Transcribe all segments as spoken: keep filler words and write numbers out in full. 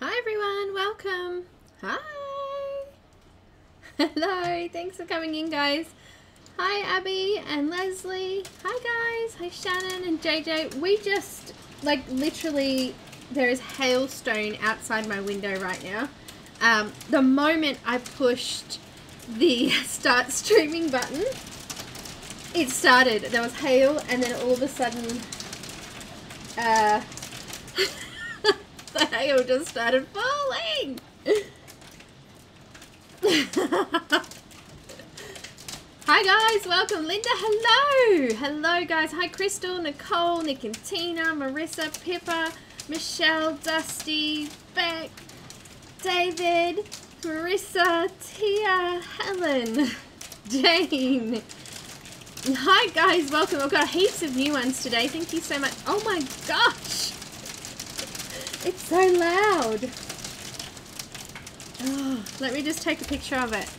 Hi everyone, welcome. Hi. Hello, thanks for coming in guys. Hi Abby and Leslie. Hi guys, hi Shannon and J J. We just, like literally, there is hailstone outside my window right now. Um, the moment I pushed the start streaming button, it started. There was hail and then all of a sudden, uh, the hail just started falling. Hi guys, welcome Linda, hello. Hello guys, hi Crystal, Nicole, Nick and Tina, Marissa, Pippa, Michelle, Dusty, Beck, David, Marissa, Tia, Helen, Jane. Hi guys, welcome. I've got heaps of new ones today. Thank you so much. Oh my gosh. It's so loud. Oh, let me just take a picture of it.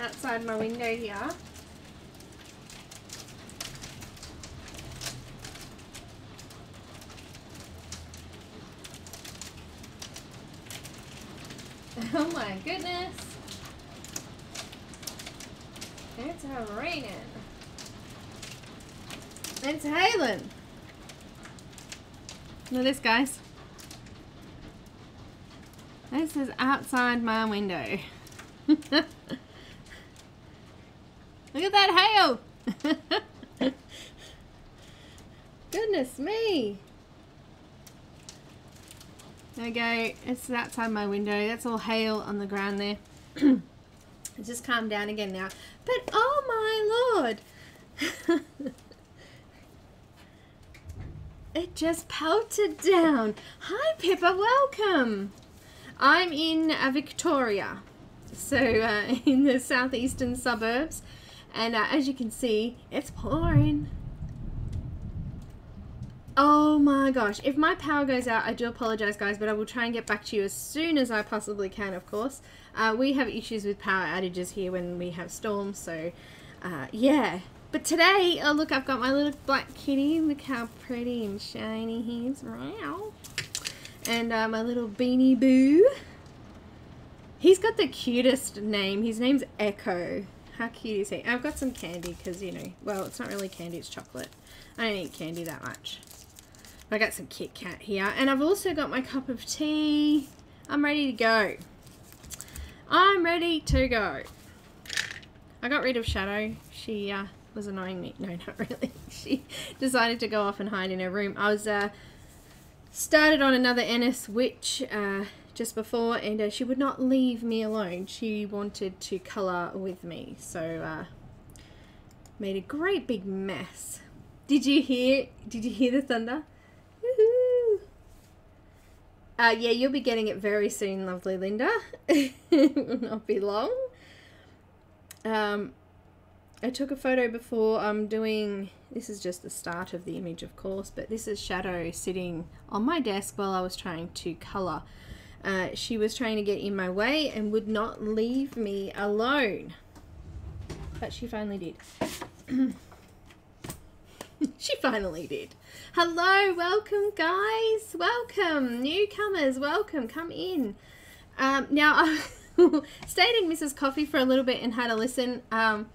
Outside my window here. Oh my goodness. It's raining. It's hailing. Look at this, guys. This is outside my window. Look at that hail. Goodness me. There we go. It's outside my window. That's all hail on the ground there. It's just calmed down again now. But oh my lord. It just pelted down. Hi Pippa, welcome. I'm in uh, Victoria, so uh, in the southeastern suburbs, and uh, as you can see, it's pouring. Oh my gosh, if my power goes out, I do apologize guys, but I will try and get back to you as soon as I possibly can, of course. Uh, we have issues with power outages here when we have storms, so uh, yeah. But today, oh look, I've got my little black kitty. Look how pretty and shiny he is. Wow. And uh, my little Beanie Boo. He's got the cutest name. His name's Echo. How cute is he? I've got some candy because, you know, well, it's not really candy, it's chocolate. I don't eat candy that much. But I got some Kit Kat here. And I've also got my cup of tea. I'm ready to go. I'm ready to go. I got rid of Shadow. She, uh... was annoying me. No, not really. She decided to go off and hide in her room. I was uh, started on another Ennis witch uh, just before, and uh, she would not leave me alone. She wanted to colour with me, so uh, made a great big mess. Did you hear? Did you hear the thunder? Woohoo! Uh, yeah, you'll be getting it very soon, lovely Linda. It will not be long. Um. I took a photo before. I'm doing, this is just the start of the image of course, but this is Shadow sitting on my desk while I was trying to colour. Uh, she was trying to get in my way and would not leave me alone. But she finally did. She finally did. Hello, welcome guys, welcome, newcomers, welcome, come in. Um, now I stayed in Missus Coffee for a little bit and had a listen. Um,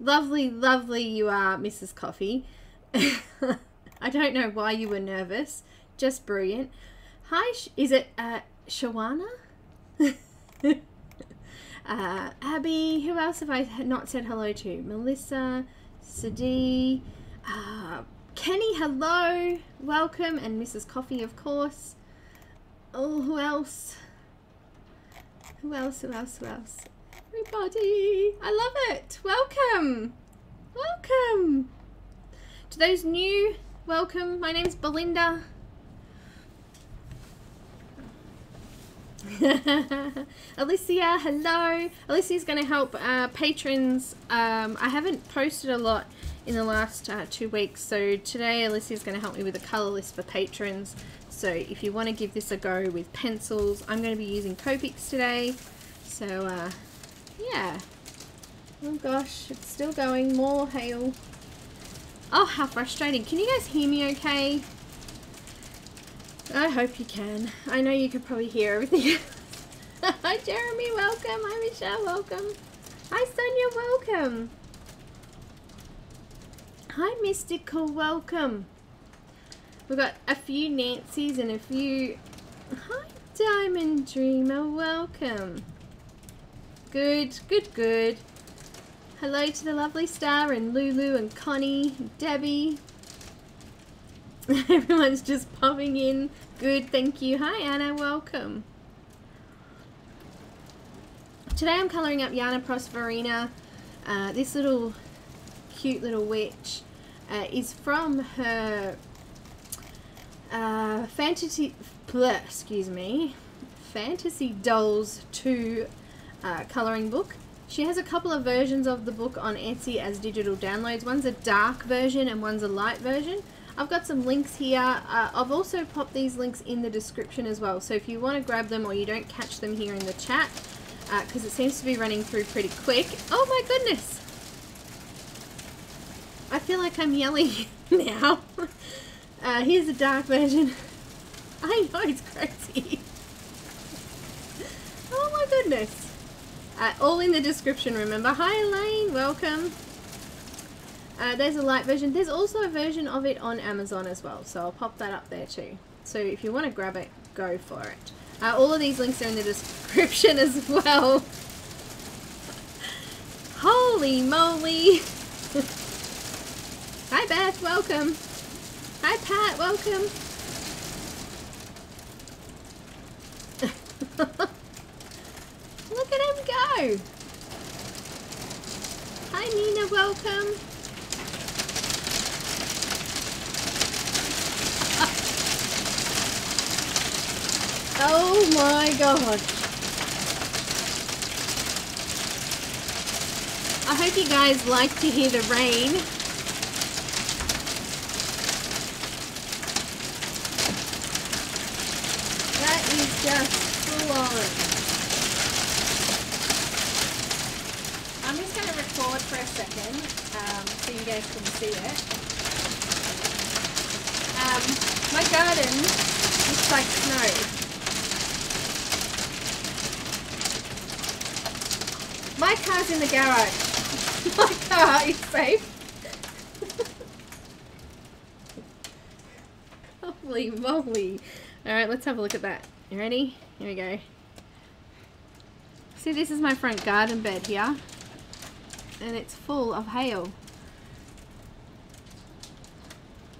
Lovely, lovely you are, Missus Coffee. I don't know why you were nervous. Just brilliant. Hi, is it uh, Shawana? uh, Abby, who else have I not said hello to? Melissa, Sadie, uh, Kenny, hello, welcome, and Missus Coffee, of course. Oh, who else? Who else, who else, who else? Everybody, I love it. Welcome, welcome to those new. Welcome. My name's Belinda. Alicia, hello. Alicia's going to help uh, patrons. Um, I haven't posted a lot in the last uh, two weeks, so today Alicia's going to help me with a colour list for patrons. So if you want to give this a go with pencils, I'm going to be using Copics today. So. Uh, Yeah. Oh gosh, it's still going. More hail. Oh, how frustrating. Can you guys hear me okay? I hope you can. I know you could probably hear everything. Hi Jeremy, welcome. Hi Michelle, welcome. Hi Sonia, welcome. Hi Mystical, welcome. We've got a few Nancy's and a few... Hi Diamond Dreamer, welcome. Good, good, good. Hello to the lovely Star and Lulu and Connie, Debbie. Everyone's just popping in. Good, thank you. Hi Anna, welcome. Today I'm colouring up Janna Prosvirina. Uh, this little cute little witch uh, is from her uh, fantasy, bleh, excuse me, Fantasy Dolls two uh, colouring book. She has a couple of versions of the book on Etsy as digital downloads. One's a dark version and one's a light version. I've got some links here. Uh, I've also popped these links in the description as well. So if you want to grab them or you don't catch them here in the chat, because uh, it seems to be running through pretty quick. Oh my goodness! I feel like I'm yelling now. Uh, here's the dark version. I know, it's crazy. Oh my goodness. Uh, all in the description, remember. Hi Elaine, welcome. Uh, there's a light version. There's also a version of it on Amazon as well, so I'll pop that up there too. So if you want to grab it, go for it. Uh, all of these links are in the description as well. Holy moly! Hi Beth, welcome. Hi Pat, welcome. Look at him go! Hi Neenah, welcome. Oh my god. I hope you guys like to hear the rain. That is just full on. I'm just going to record for a second um, so you guys can see it. Um, my garden looks like snow. My car's in the garage. My car is safe. Holy moly. Alright, let's have a look at that. You ready? Here we go. See, this is my front garden bed here. And it's full of hail.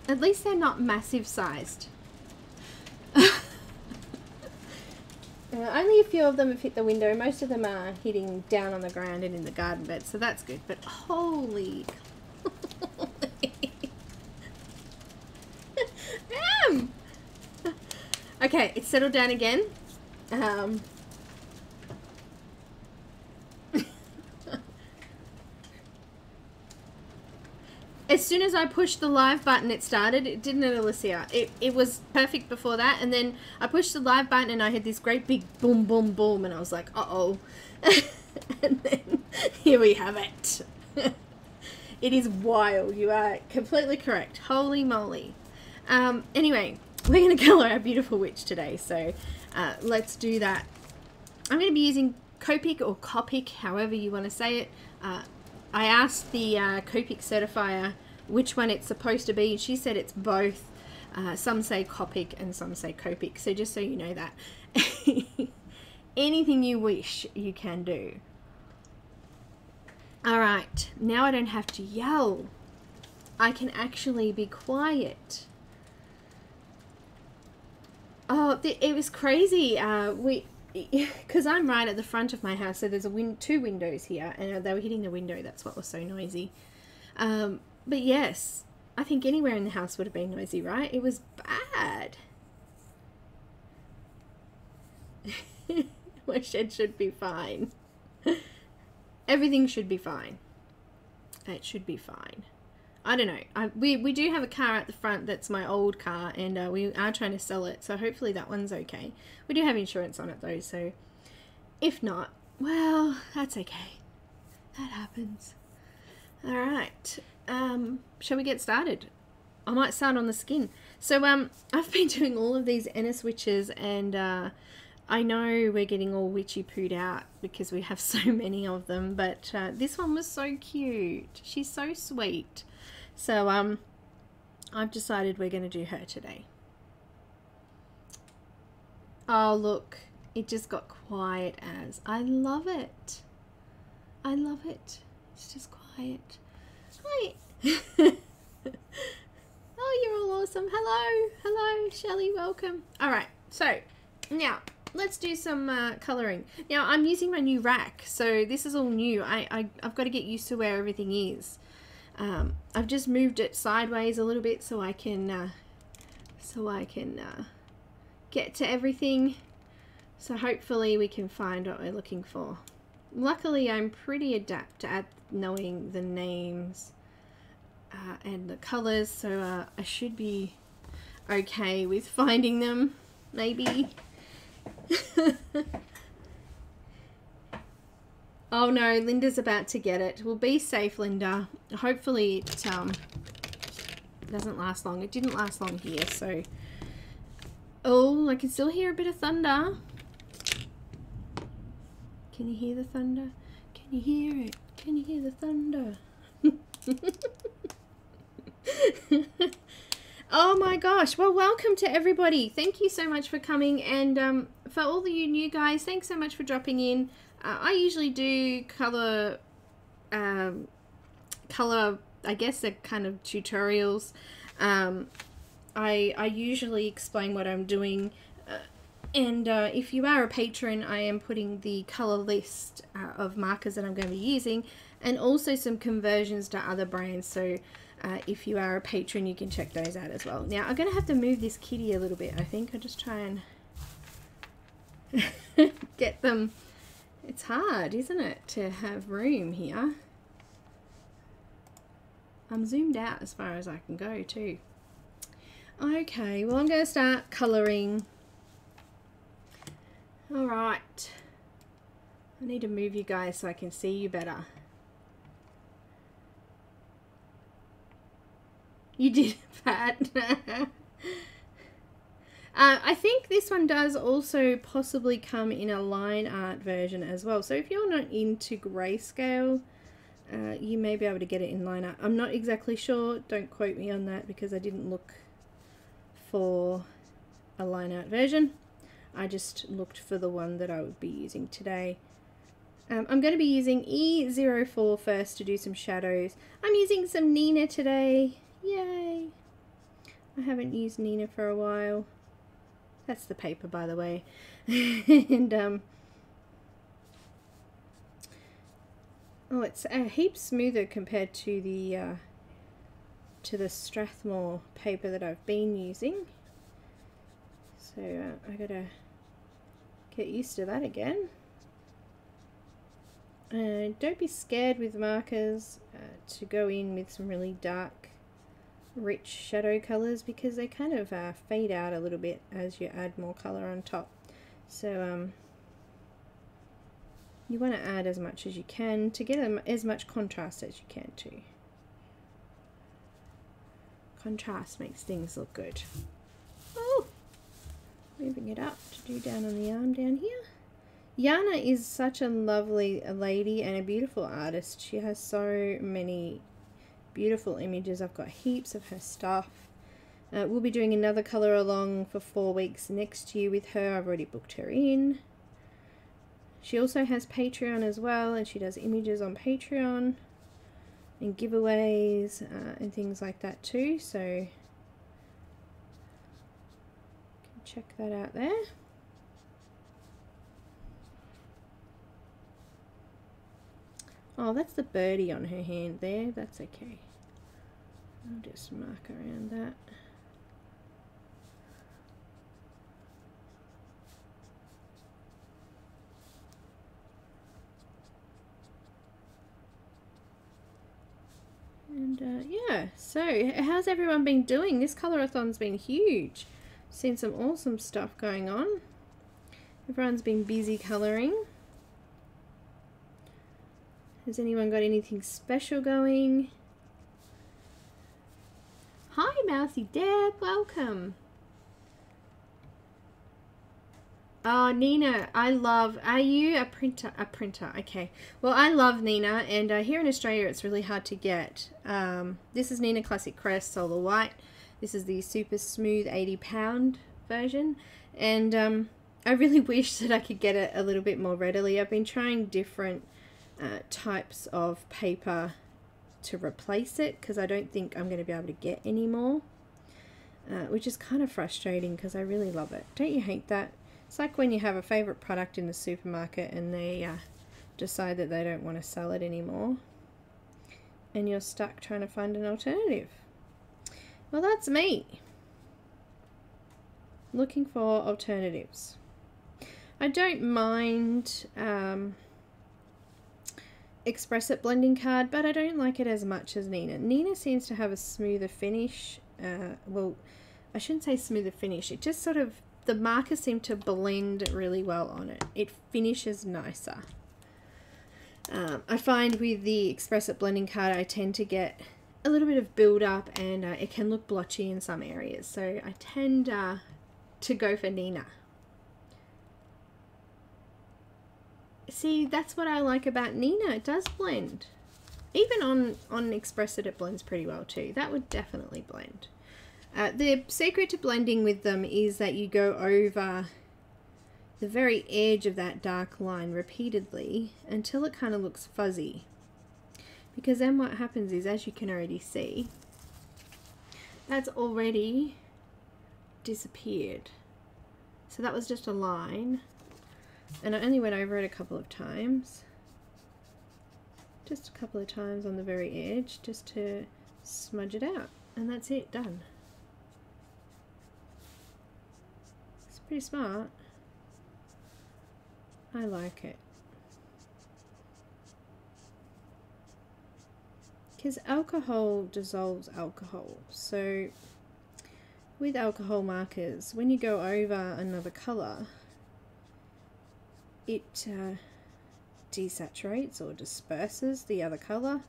At least they're not massive sized. Uh, only a few of them have hit the window. Most of them are hitting down on the ground and in the garden bed, so that's good. But holy... um. Okay, it's settled down again. Um. As soon as I pushed the live button, it started. It didn't it, Alicia? It, it was perfect before that. And then I pushed the live button and I had this great big boom, boom, boom. And I was like, uh-oh. And then here we have it. It is wild. You are completely correct. Holy moly. Um, anyway, we're going to colour our beautiful witch today. So uh, let's do that. I'm going to be using Copic or Copic, however you want to say it. Uh, I asked the uh, Copic certifier which one it's supposed to be, and she said it's both. Uh, some say Copic and some say Copic, so just so you know that. Anything you wish you can do. Alright, now I don't have to yell. I can actually be quiet. Oh, it was crazy. Uh, we... Because I'm right at the front of my house, so there's a win two windows here, and they were hitting the window, that's what was so noisy. Um, but yes, I think anywhere in the house would have been noisy, right? It was bad. My shed should be fine. Everything should be fine. It should be fine. I don't know. I, we, we do have a car at the front that's my old car, and uh, we are trying to sell it, so hopefully that one's okay. We do have insurance on it though, so if not, well, that's okay. That happens. Alright, um, shall we get started? I might start on the skin. So um, I've been doing all of these Ennis witches, and uh, I know we're getting all witchy pooed out because we have so many of them, but uh, this one was so cute. She's so sweet. So um, I've decided we're going to do her today. Oh, look. It just got quiet as. I love it. I love it. It's just quiet. Hi. Oh, you're all awesome. Hello. Hello, Shelley. Welcome. All right. So now let's do some uh, colouring. Now I'm using my new rack, so this is all new. I, I, I've got to get used to where everything is. Um, I've just moved it sideways a little bit so I can, uh, so I can uh, get to everything. So hopefully we can find what we're looking for. Luckily, I'm pretty adept at knowing the names uh, and the colours, so uh, I should be okay with finding them, maybe. Oh no, Linda's about to get it. Well, be safe, Linda. Hopefully it um, doesn't last long. It didn't last long here, so... Oh, I can still hear a bit of thunder. Can you hear the thunder? Can you hear it? Can you hear the thunder? Oh my gosh. Well, welcome to everybody. Thank you so much for coming. And um, for all of you new guys, thanks so much for dropping in. Uh, I usually do colour, um, colour, I guess they're kind of tutorials. Um, I, I usually explain what I'm doing. And uh, if you are a patron, I am putting the colour list uh, of markers that I'm going to be using, and also some conversions to other brands. So uh, if you are a patron, you can check those out as well. Now, I'm going to have to move this kitty a little bit, I think. I'll just try and get them. It's hard, isn't it, to have room here? I'm zoomed out as far as I can go too. Okay, well, I'm going to start colouring. All right, I need to move you guys so I can see you better. You did, Pat. uh, I think this one does also possibly come in a line art version as well. So if you're not into grayscale, uh, you may be able to get it in line art. I'm not exactly sure. Don't quote me on that because I didn't look for a line art version. I just looked for the one that I would be using today. Um, I'm going to be using E zero four first to do some shadows. I'm using some Neenah today. Yay! I haven't used Neenah for a while. That's the paper, by the way. And, um... oh, it's a heap smoother compared to the, uh, to the Strathmore paper that I've been using. So uh, I gotta get used to that again. Uh, don't be scared with markers uh, to go in with some really dark, rich shadow colours because they kind of uh, fade out a little bit as you add more colour on top. So um, you want to add as much as you can to get as much contrast as you can too. Contrast makes things look good. Oh! Moving it up to do down on the arm down here. Janna is such a lovely lady and a beautiful artist. She has so many beautiful images. I've got heaps of her stuff. Uh, we'll be doing another colour along for four weeks next year with her. I've already booked her in. She also has Patreon as well, and she does images on Patreon and giveaways uh, and things like that too. So check that out there. Oh, that's the birdie on her hand there. That's okay. I'll just mark around that. And uh, yeah, so how's everyone been doing? This colorathon's been huge. Seen some awesome stuff going on. Everyone's been busy colouring. Has anyone got anything special going? Hi, Mousy Deb. Welcome. Oh, Neenah, I love, are you a printer? A printer, okay. Well, I love Neenah, and uh, here in Australia it's really hard to get. Um, this is Neenah Classic Crest Solar White. This is the super smooth eighty pound version, and um, I really wish that I could get it a little bit more readily. I've been trying different uh, types of paper to replace it, because I don't think I'm going to be able to get any more, uh, which is kind of frustrating because I really love it. Don't you hate that? It's like when you have a favorite product in the supermarket and they uh, decide that they don't want to sell it anymore and you're stuck trying to find an alternative. Well, that's me. Looking for alternatives. I don't mind um, Express It blending card, but I don't like it as much as Neenah. Neenah seems to have a smoother finish. Uh, well, I shouldn't say smoother finish. It just sort of, the markers seem to blend really well on it. It finishes nicer. Um, I find with the Express It blending card, I tend to get a little bit of build up, and uh, it can look blotchy in some areas. So I tend uh, to go for Neenah. See, that's what I like about Neenah. It does blend. Even on, on Express It, it blends pretty well too. That would definitely blend. Uh, the secret to blending with them is that you go over the very edge of that dark line repeatedly until it kind of looks fuzzy. Because then what happens is, as you can already see, that's already disappeared. So that was just a line, and I only went over it a couple of times. Just a couple of times on the very edge, just to smudge it out, and that's it, done. Pretty smart. I like it. Because alcohol dissolves alcohol. So with alcohol markers, when you go over another colour, it uh, desaturates or disperses the other colour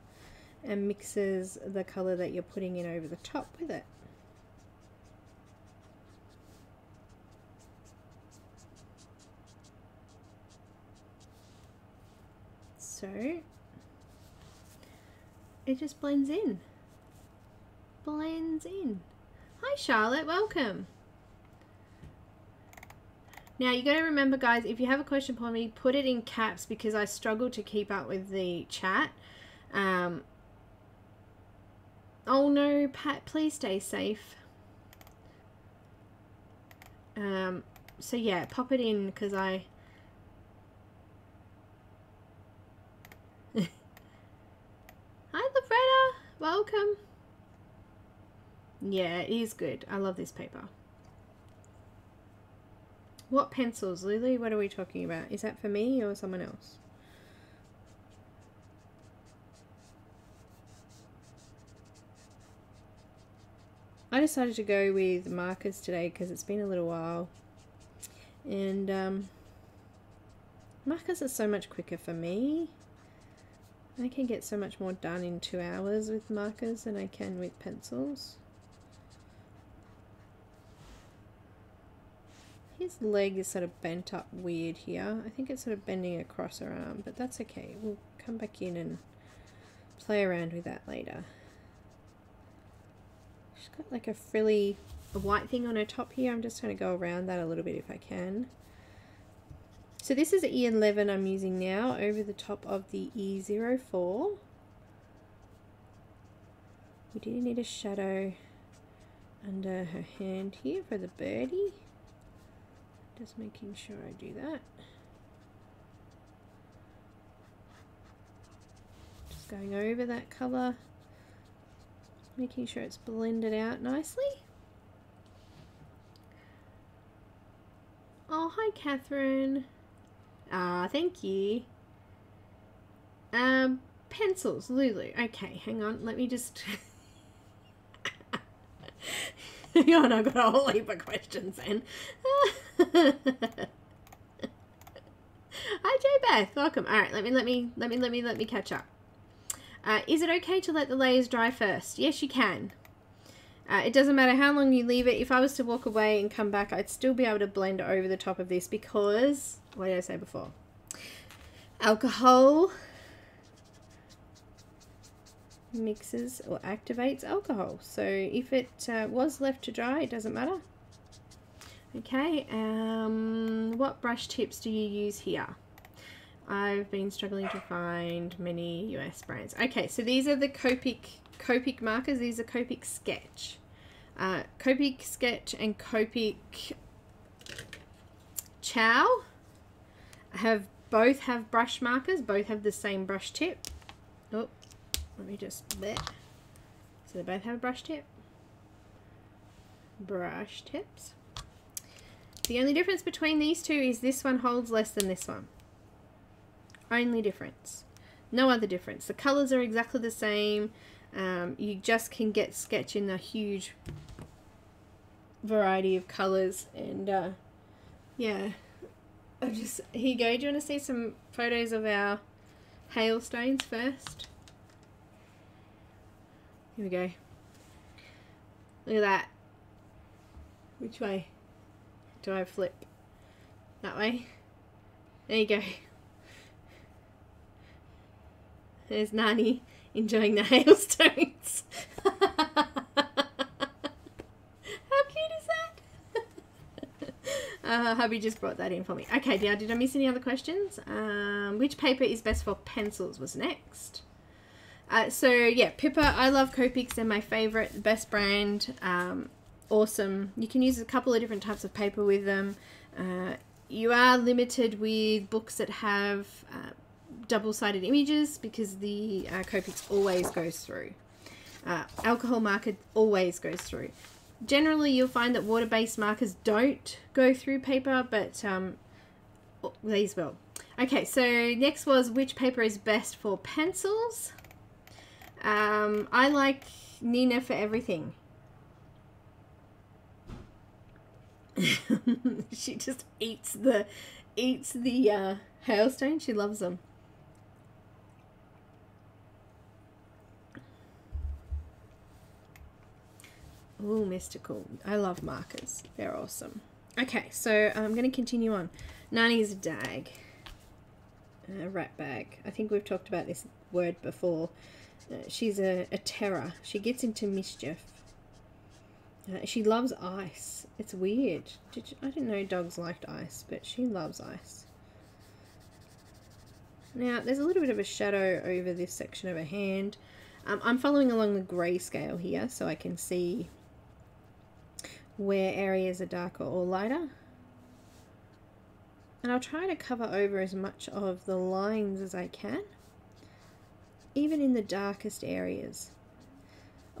and mixes the colour that you're putting in over the top with it. So it just blends in, blends in. Hi Charlotte, welcome. Now you gotta remember guys, if you have a question for me, put it in caps because I struggle to keep up with the chat. Um, oh no, Pat, please stay safe. Um, so yeah, pop it in because I welcome. Yeah, it is good. I love this paper. What pencils, Lily? What are we talking about? Is that for me or someone else? I decided to go with markers today because it's been a little while, and um, markers are so much quicker for me. I can get so much more done in two hours with markers than I can with pencils. His leg is sort of bent up weird here. I think it's sort of bending across her arm, but that's okay. We'll come back in and play around with that later. She's got like a frilly a white thing on her top here. I'm just going to go around that a little bit if I can. So this is E eleven I'm using now over the top of the E zero four. We do need a shadow under her hand here for the birdie. Just making sure I do that. Just going over that colour, making sure it's blended out nicely. Oh, hi Catherine. Ah, thank you. Um, pencils, Lulu. Okay, hang on. Let me just... hang on, I've got a whole heap of questions then. Hi, J. Beth. Welcome. All right, let me, let me, let me, let me, let me catch up. Uh, is it okay to let the layers dry first? Yes, you can. Uh, it doesn't matter how long you leave it. If I was to walk away and come back, I'd still be able to blend over the top of this because, what did I say before? Alcohol mixes or activates alcohol. So if it uh, was left to dry, it doesn't matter. Okay, um, what brush tips do you use here? I've been struggling to find many U S brands. Okay, so these are the Copic Copic markers. These are Copic Sketch. Uh, Copic Sketch and Copic Chow have both have brush markers, both have the same brush tip. Oh, let me just there. So they both have a brush tip. Brush tips. The only difference between these two is this one holds less than this one. Only difference. No other difference. The colours are exactly the same. Um, you just can get sketch in a huge variety of colours. And uh, yeah, I'm just, here you go. Do you want to see some photos of our hailstones first? Here we go. Look at that. Which way do I flip? That way. There you go. There's Nani enjoying the hailstones. How cute is that? uh, hubby just brought that in for me. Okay, now did I miss any other questions? Um, which paper is best for pencils was next. Uh, so yeah, Pippa, I love Copics. They're my favourite, the best brand. Um, awesome. You can use a couple of different types of paper with them. Uh, you are limited with books that have... Uh, double-sided images because the uh, Copics always goes through. Uh, alcohol marker always goes through. Generally you'll find that water-based markers don't go through paper, but um, these will. Okay, so next was which paper is best for pencils. Um, I like Neenah for everything. She just eats the eats the uh, hailstone. She loves them. Ooh, mystical. I love markers. They're awesome. Okay, so I'm going to continue on. Nani's dag. Uh, rat bag. I think we've talked about this word before. Uh, she's a, a terror. She gets into mischief. Uh, she loves ice. It's weird. Did you, I didn't know dogs liked ice, but she loves ice. Now, there's a little bit of a shadow over this section of her hand. Um, I'm following along the grey scale here so I can see where areas are darker or lighter, and I'll try to cover over as much of the lines as I can, even in the darkest areas.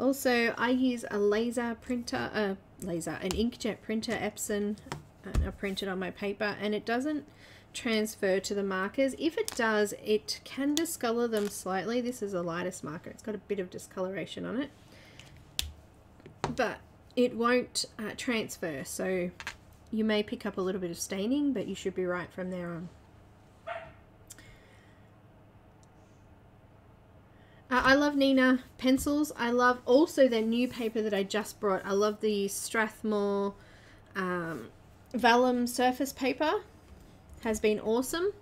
Also, I use a laser printer, a uh, laser, an inkjet printer, Epson, and I print it on my paper, and it doesn't transfer to the markers. If it does, it can discolor them slightly. This is the lightest marker. It's got a bit of discoloration on it, but it won't uh, transfer, so you may pick up a little bit of staining, but you should be right from there on. Uh, I love Neenah pencils. I love also their new paper that I just brought. I love the Strathmore um, vellum surface paper. Has been awesome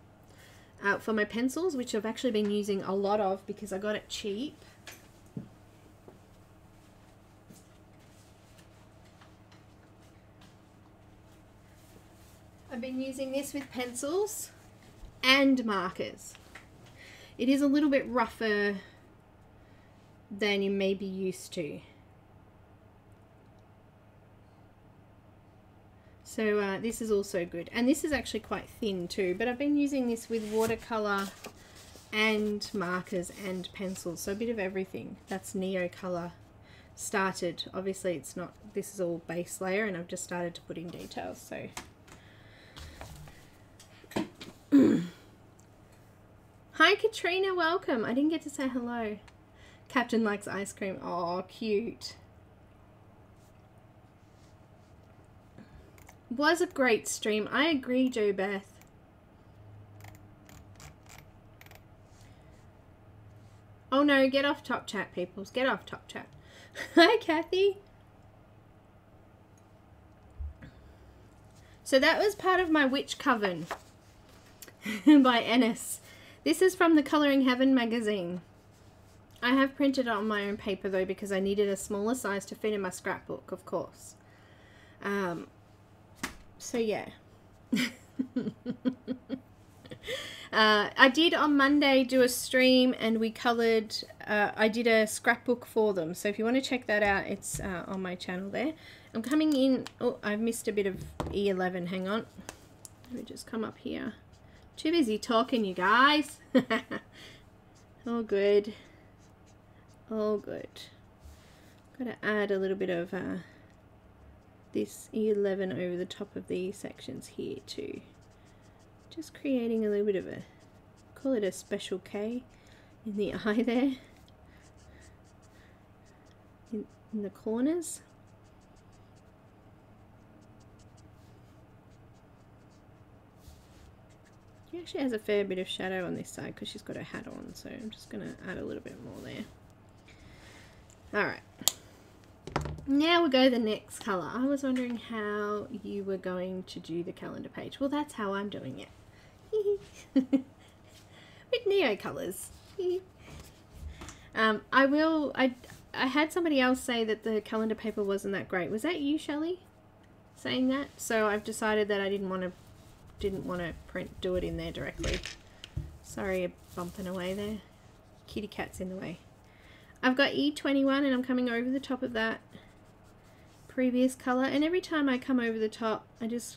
uh, for my pencils, which I've actually been using a lot of because I got it cheap. I've been using this with pencils and markers. It is a little bit rougher than you may be used to. So uh, this is also good, and this is actually quite thin too, but I've been using this with watercolour and markers and pencils, so a bit of everything. That's NeoColor started. Obviously it's not, this is all base layer, and I've just started to put in details, so. Hi Katrina, welcome. I didn't get to say hello. Captain likes ice cream. Oh, cute. Was a great stream. I agree, Jo Beth. Oh no, get off Top Chat, peoples. Get off Top Chat. Hi, Kathy. So that was part of my Witch Coven by Ennis. This is from the Colouring Heaven magazine. I have printed it on my own paper though, because I needed a smaller size to fit in my scrapbook, of course. Um, so yeah. Uh, I did on Monday do a stream and we coloured, uh, I did a scrapbook for them. So if you want to check that out, it's uh, on my channel there. I'm coming in, oh, I've missed a bit of E eleven, hang on. Let me just come up here. Too busy talking, you guys. All good. All good. Got to add a little bit of uh, this E eleven over the top of these sections here too. Just creating a little bit of a, call it a special K in the eye there, in, in the corners. She actually has a fair bit of shadow on this side because she's got her hat on, so I'm just going to add a little bit more there. Alright, now we go to the next colour. I was wondering how you were going to do the calendar page. Well, that's how I'm doing it. With Neo colours. um, I will, I, I had somebody else say that the calendar paper wasn't that great. Was that you, Shelley, saying that? So I've decided that I didn't want to, didn't want to print, do it in there directly. Sorry, bumping away there. Kitty cat's in the way. I've got E twenty-one and I'm coming over the top of that previous colour, and every time I come over the top I just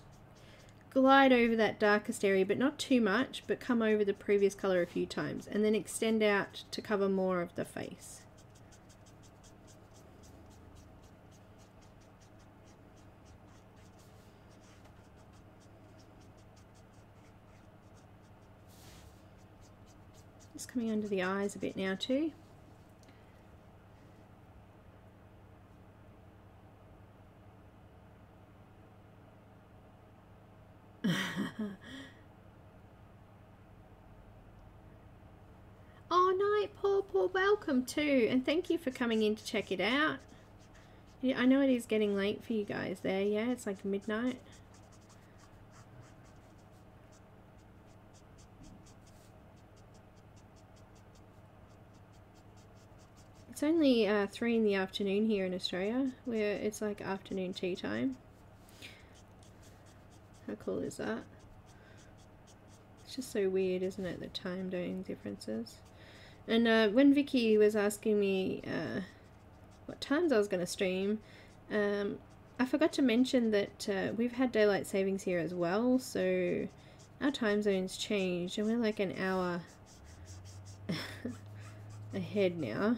glide over that darkest area, but not too much, but come over the previous colour a few times and then extend out to cover more of the face. Just coming under the eyes a bit now too. Oh, night, Paul, Paul, welcome too, and thank you for coming in to check it out. Yeah, I know it is getting late for you guys there. Yeah, it's like midnight. It's only uh, three in the afternoon here in Australia, where it's like afternoon tea time. How cool is that? It's just so weird, isn't it, the time zone differences. And uh, when Vicky was asking me uh, what times I was going to stream, um, I forgot to mention that uh, we've had daylight savings here as well, so our time zone's changed and we're like an hour ahead now.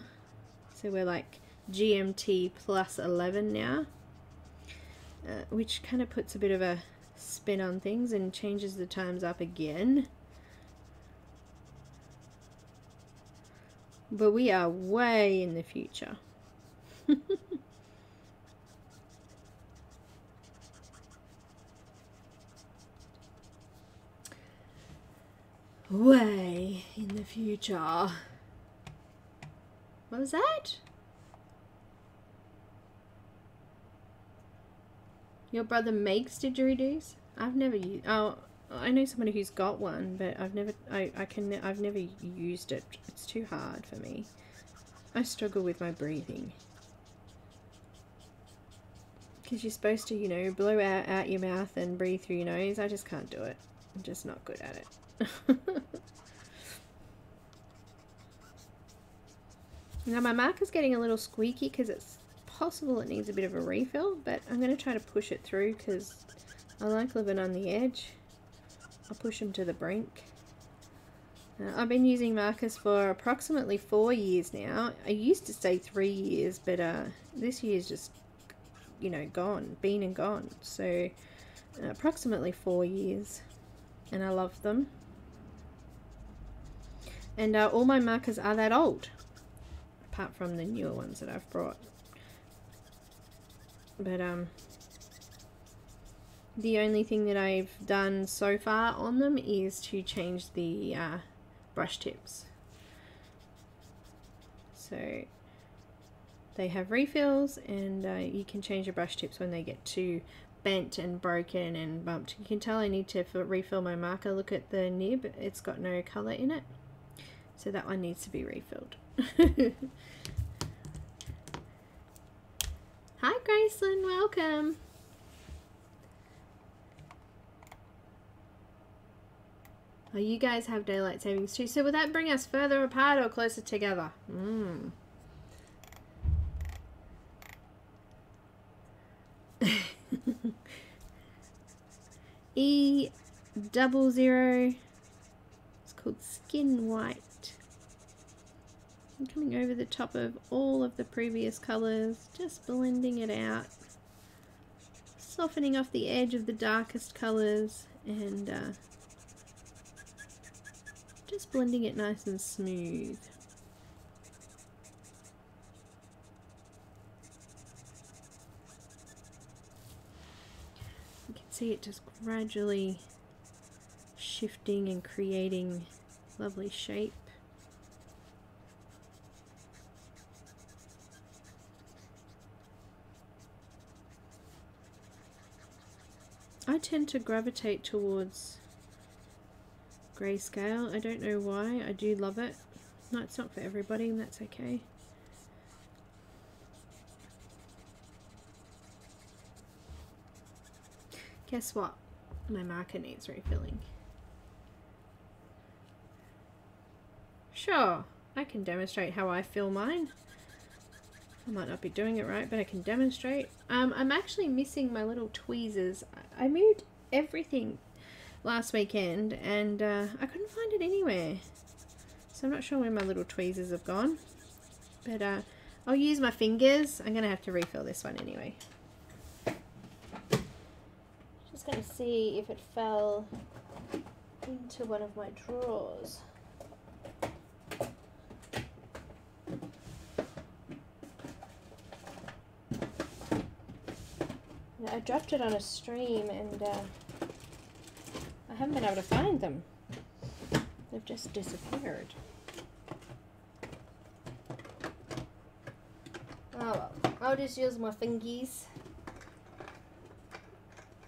So we're like G M T plus eleven now, uh, which kind of puts a bit of a spin on things and changes the times up again. But we are way in the future. Way in the future. What was that? Your brother makes didgeridoos? I've never used. Oh, I know somebody who's got one, but I've never. I I can. I've never used it. It's too hard for me. I struggle with my breathing. Because you're supposed to, you know, blow out out your mouth and breathe through your nose. I just can't do it. I'm just not good at it. Now my marker's getting a little squeaky because it's possible it needs a bit of a refill, but I'm going to try to push it through because I like living on the edge. I'll push them to the brink. Now, I've been using markers for approximately four years now. I used to say three years, but uh, this year's just, you know, gone, been and gone. So uh, approximately four years, and I love them. And uh, all my markers are that old, apart from the newer ones that I've brought. But um, the only thing that I've done so far on them is to change the uh, brush tips. So they have refills, and uh, you can change your brush tips when they get to bent and broken and bumped. You can tell I need to refill my marker. Look at the nib, it's got no colour in it, so that one needs to be refilled. Hi Gracelyn, welcome. Oh, you guys have daylight savings too, so will that bring us further apart or closer together? Mm. E double zero. It's called Skin White. I'm coming over the top of all of the previous colours, just blending it out, softening off the edge of the darkest colours, and uh, just blending it nice and smooth. You can see it just gradually shifting and creating lovely shape. I tend to gravitate towards grayscale. I don't know why. I do love it. No, it's not for everybody, and that's okay. Guess what? My marker needs refilling. Sure, I can demonstrate how I fill mine. I might not be doing it right, but I can demonstrate. Um, I'm actually missing my little tweezers. I moved everything last weekend and uh, I couldn't find it anywhere, so I'm not sure where my little tweezers have gone, but uh, I'll use my fingers. I'm gonna have to refill this one anyway. Just gonna see if it fell into one of my drawers. I dropped it on a stream and uh, I haven't been able to find them. They've just disappeared. Oh well, I'll just use my fingies.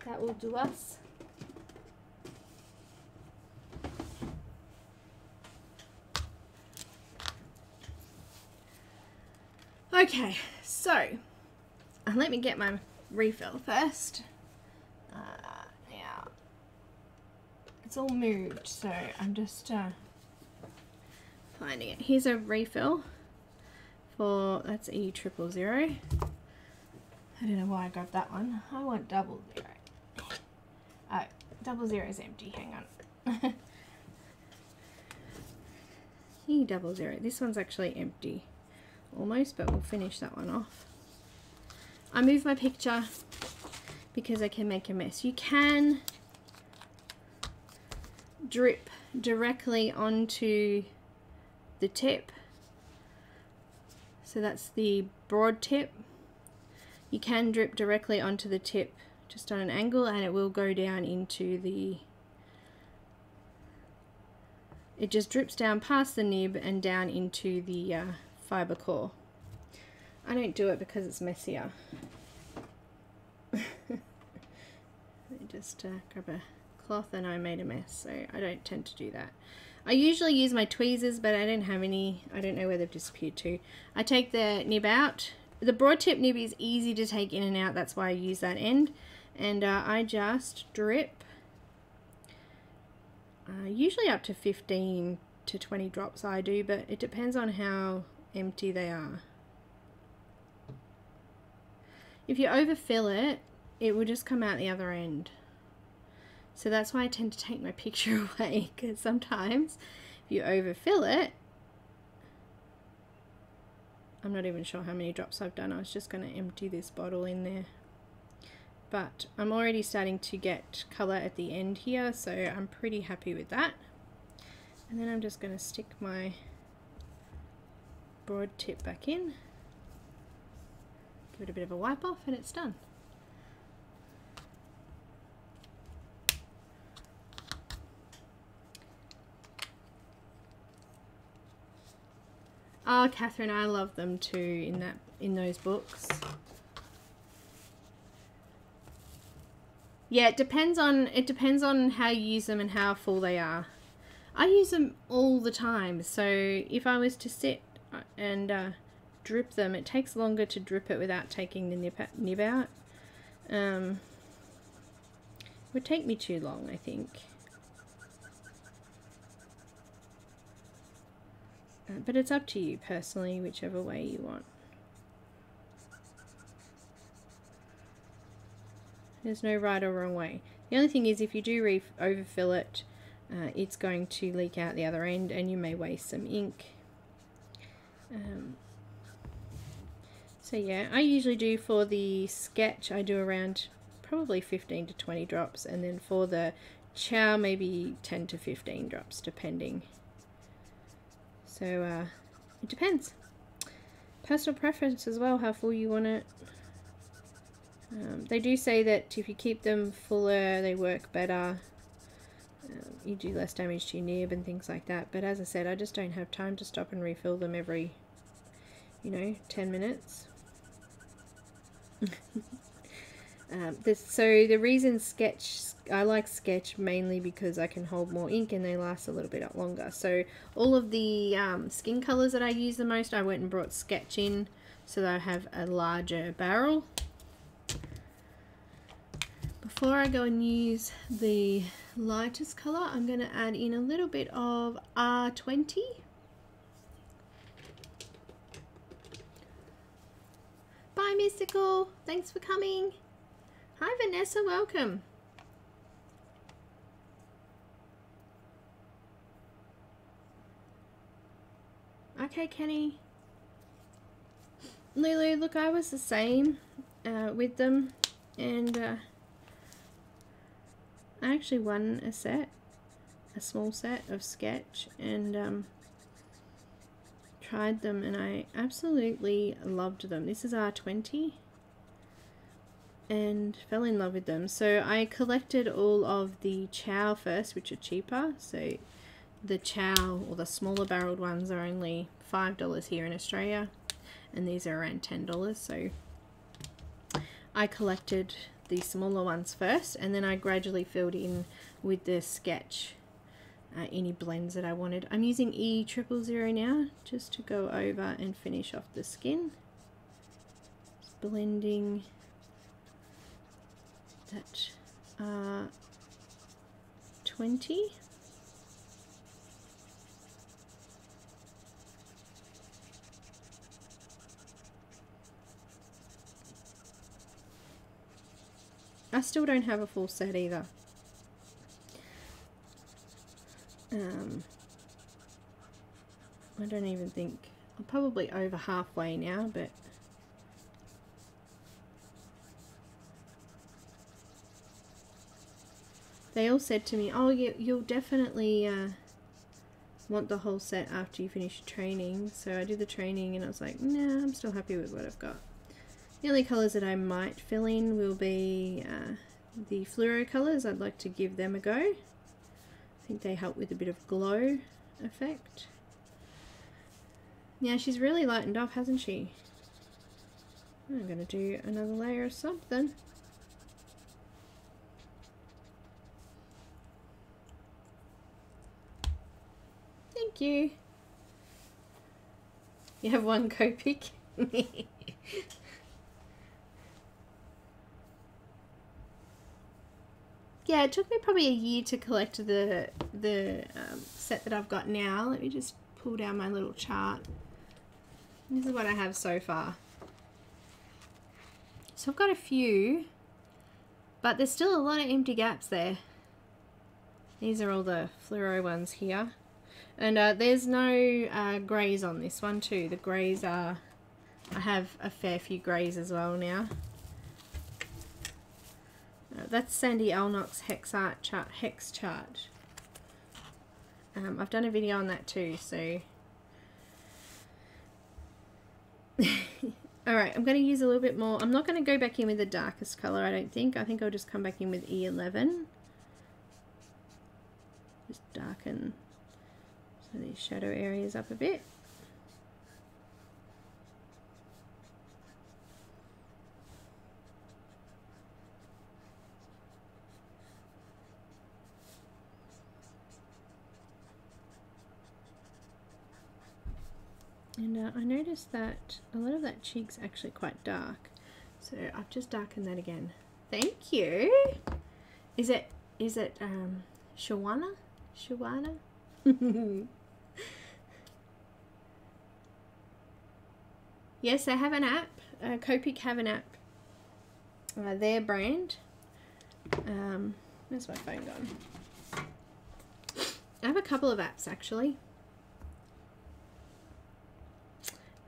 That will do us. Okay, so let me get my refill first. Uh, now it's all moved, so I'm just uh, finding it. Here's a refill for, that's E triple zero. I don't know why I grabbed that one. I want double zero. Oh, double zero is empty. Hang on. E double zero. This one's actually empty, almost, but we'll finish that one off. I move my picture because I can make a mess. You can drip directly onto the tip. So that's the broad tip. You can drip directly onto the tip just on an angle, and it will go down into the, it just drips down past the nib and down into the uh, fiber core. I don't do it because it's messier. I just uh, grab a cloth and I made a mess, so I don't tend to do that. I usually use my tweezers, but I don't have any. I don't know where they've disappeared to. I take the nib out. The broad tip nib is easy to take in and out, that's why I use that end. And uh, I just drip, uh, usually up to fifteen to twenty drops I do, but it depends on how empty they are. If you overfill it, it will just come out the other end. So that's why I tend to take my picture away, because sometimes if you overfill it, I'm not even sure how many drops I've done. I was just going to empty this bottle in there. But I'm already starting to get colour at the end here, so I'm pretty happy with that. And then I'm just going to stick my broad tip back in. Give it a bit of a wipe off and it's done. Oh, Catherine, I love them too in that in those books. Yeah, it depends on it depends on how you use them and how full they are. I use them all the time, so if I was to sit and uh, drip them, it takes longer to drip it without taking the nib, nib out. Um, it would take me too long, I think. Uh, but it's up to you personally, whichever way you want. There's no right or wrong way. The only thing is, if you do re overfill it, uh, it's going to leak out the other end and you may waste some ink. Um, so yeah, I usually do for the sketch, I do around probably fifteen to twenty drops, and then for the chow maybe ten to fifteen drops depending. So uh, it depends. Personal preference as well, how full you want it. Um, they do say that if you keep them fuller, they work better, um, you do less damage to your nib and things like that, but as I said, I just don't have time to stop and refill them every, you know, ten minutes. um, this, so the reason sketch, I like sketch mainly because I can hold more ink and they last a little bit longer. So all of the um, skin colours that I use the most, I went and brought sketch in so that I have a larger barrel. Before I go and use the lightest colour, I'm going to add in a little bit of R twenty. Bye Mystical, thanks for coming. Hi Vanessa, welcome. Okay Kenny. Lulu, look, I was the same uh, with them, and uh, I actually won a set, a small set of sketch, and um, tried them and I absolutely loved them. This is R twenty, and fell in love with them. So I collected all of the chow first, which are cheaper. So the chow, or the smaller barreled ones, are only five dollars here in Australia, and these are around ten dollars. So I collected the smaller ones first, and then I gradually filled in with the sketch uh, any blends that I wanted. I'm using E triple zero now just to go over and finish off the skin. Just blending that uh, twenty. I still don't have a full set either. Um, I don't even think, I'm probably over halfway now, but they all said to me, oh, you, you'll definitely uh, want the whole set after you finish your training. So I did the training and I was like, nah, I'm still happy with what I've got. The only colours that I might fill in will be uh, the fluoro colours. I'd like to give them a go. I think they help with a bit of glow effect. Yeah, she's really lightened up, hasn't she? I'm going to do another layer of something. Thank you. You have one Copic. Yeah, it took me probably a year to collect the, the um, set that I've got now. Let me just pull down my little chart. This is what I have so far. So I've got a few, but there's still a lot of empty gaps there. These are all the fluoro ones here. And uh, there's no uh, greys on this one too. The greys are, I have a fair few greys as well now. Uh, that's Sandy Allnock's hex art chart, hex chart. Um, I've done a video on that too, so. Alright, I'm going to use a little bit more. I'm not going to go back in with the darkest colour, I don't think. I think I'll just come back in with E eleven. Just darken some of these shadow areas up a bit. And uh, I noticed that a lot of that cheek's actually quite dark, so I've just darkened that again. Thank you. Is it is it um, Shawana? Shawana? Yes, they have an app. Uh, Copic have an app. Uh, their brand. Um, where's my phone gone? I have a couple of apps actually.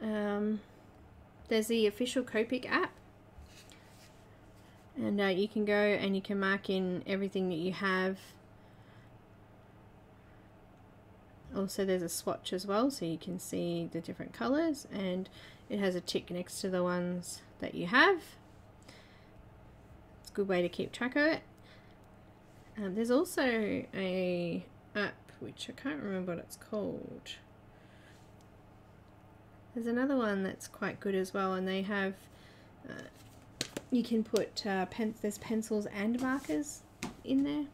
Um, there's the official Copic app, and uh, you can go and you can mark in everything that you have. Also there's a swatch as well, so you can see the different colors, and it has a tick next to the ones that you have. It's a good way to keep track of it. Um, there's also a app which I can't remember what it's called. There's another one that's quite good as well, and they have uh, you can put uh, pen there's pencils and markers in there.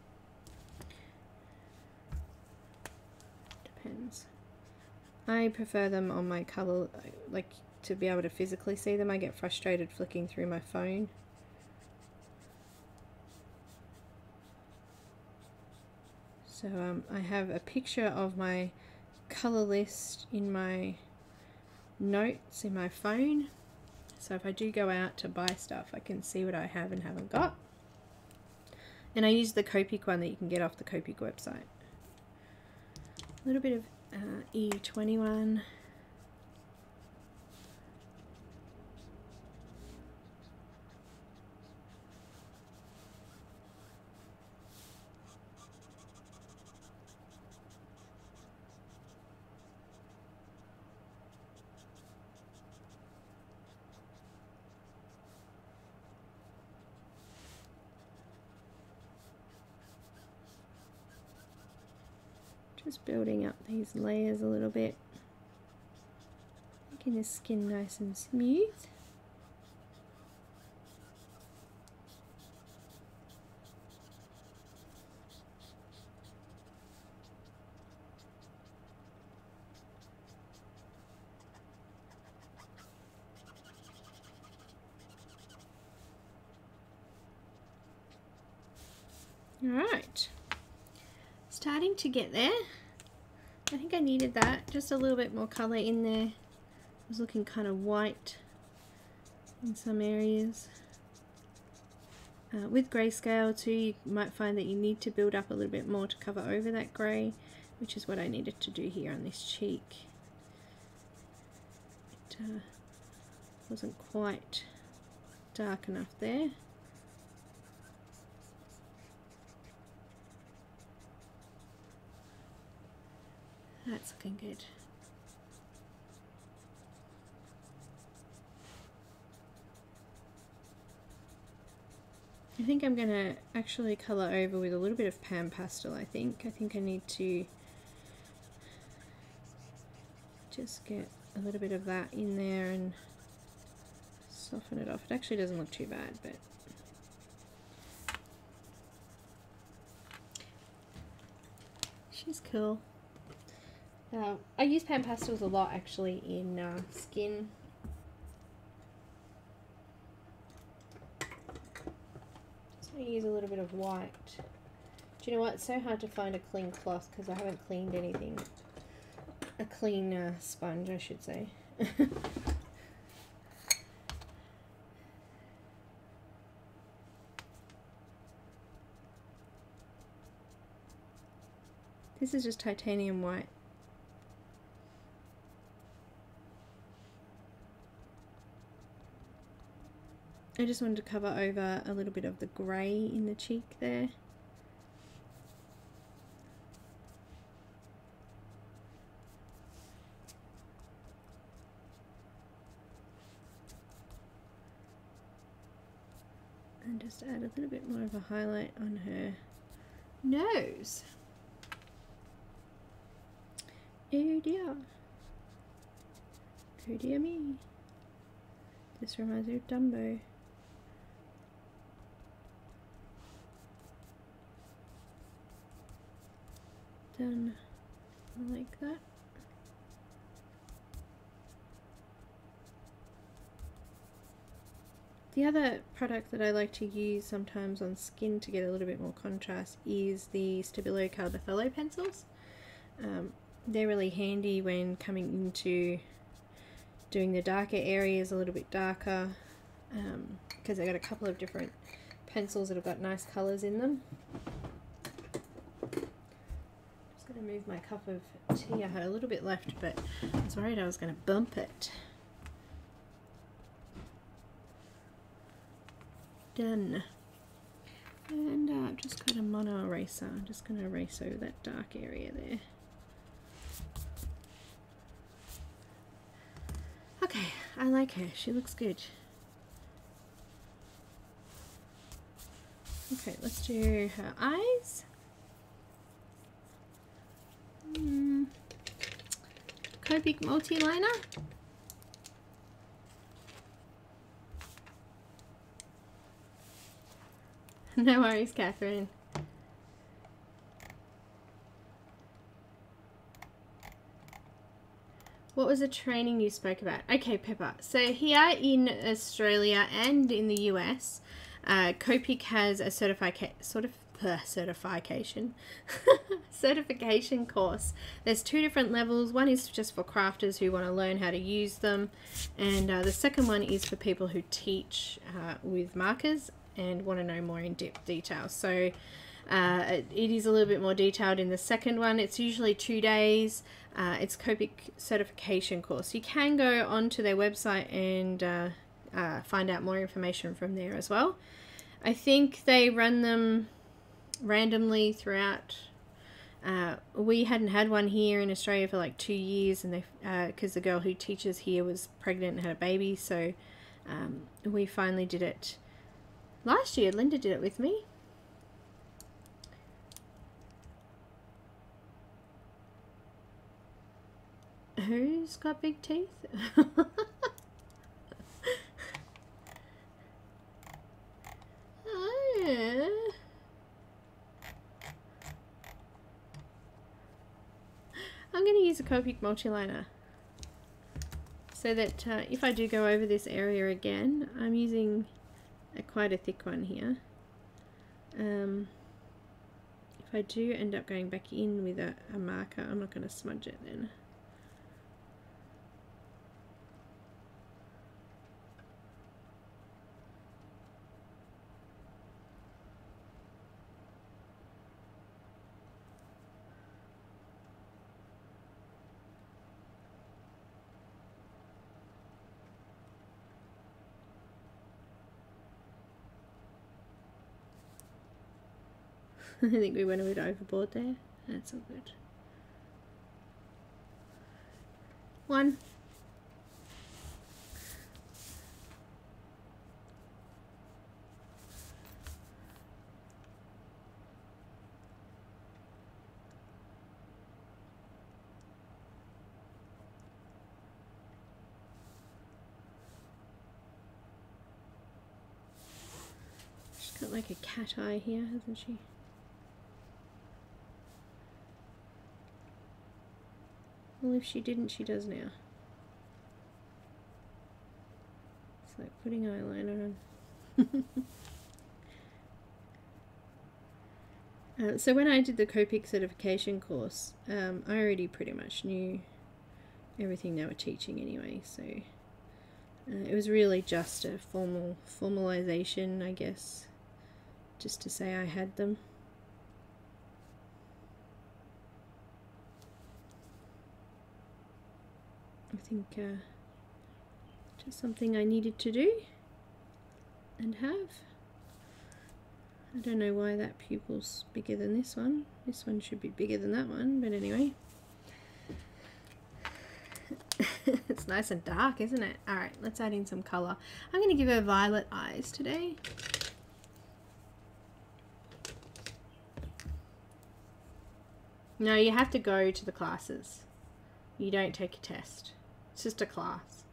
Depends. I prefer them on my color, like to be able to physically see them. I get frustrated flicking through my phone. So um, I have a picture of my colour list in my notes in my phone, so if I do go out to buy stuff I can see what I have and haven't got. And I use the Copic one that you can get off the Copic website. A little bit of uh, E twenty-one. Just building up these layers a little bit, making the skin nice and smooth. All right, starting to get there. I think I needed that, just a little bit more colour in there. It was looking kind of white in some areas. Uh, with grayscale too, you might find that you need to build up a little bit more to cover over that grey, which is what I needed to do here on this cheek. It uh, wasn't quite dark enough there. That's looking good. I think I'm going to actually colour over with a little bit of Pan Pastel, I think. I think I need to just get a little bit of that in there and soften it off. It actually doesn't look too bad, but she's cool. Uh, I use Pan Pastels a lot actually in uh, skin. So I use a little bit of white. Do you know what? It's so hard to find a clean cloth because I haven't cleaned anything. A clean uh, sponge, I should say. This is just titanium white. I just wanted to cover over a little bit of the grey in the cheek there. And just add a little bit more of a highlight on her nose. Oh dear. Oh dear me. This reminds me of Dumbo. Done like that. The other product that I like to use sometimes on skin to get a little bit more contrast is the Stabilo Caldofello pencils. Um, they're really handy when coming into doing the darker areas a little bit darker, because um, I got a couple of different pencils that have got nice colours in them. Just going to move my cup of tea. I had a little bit left, but I was worried I was going to bump it. Done. And uh, I've just got a mono eraser. I'm just going to erase over that dark area there. Okay, I like her. She looks good. Okay, let's do her eyes. Mm. Copic multi-liner. No worries, Catherine. What was the training you spoke about? Okay, Pepper. So here in Australia and in the U S, uh, Copic has a certifica sort of uh, certification certification course. There's two different levels. One is just for crafters who want to learn how to use them, and uh, the second one is for people who teach uh, with markers and want to know more in-depth detail. So uh, it, it is a little bit more detailed in the second one. It's usually two days. Uh, it's Copic certification course. You can go onto their website and uh, uh, find out more information from there as well. I think they run them randomly throughout. Uh, we hadn't had one here in Australia for like two years, and they because uh, the girl who teaches here was pregnant and had a baby, so um, we finally did it. Last year, Linda did it with me. Who's got big teeth? Oh, yeah. I'm going to use a Copic multi-liner, so that uh, if I do go over this area again, I'm using a quite a thick one here. Um, if I do end up going back in with a, a marker, I'm not going to smudge it then. I think we went a bit overboard there. That's all good. One. She's got like a cat eye here, hasn't she? Well, if she didn't, she does now. It's like putting eyeliner on. uh, so when I did the Copic certification course, um, I already pretty much knew everything they were teaching anyway, so uh, it was really just a formal formalization, I guess, just to say I had them. I think uh, just something I needed to do and have. I don't know why that pupil's bigger than this one. This one should be bigger than that one, but anyway. It's nice and dark, isn't it? Alright, let's add in some colour. I'm going to give her violet eyes today. No, you have to go to the classes. You don't take a test. It's just a class.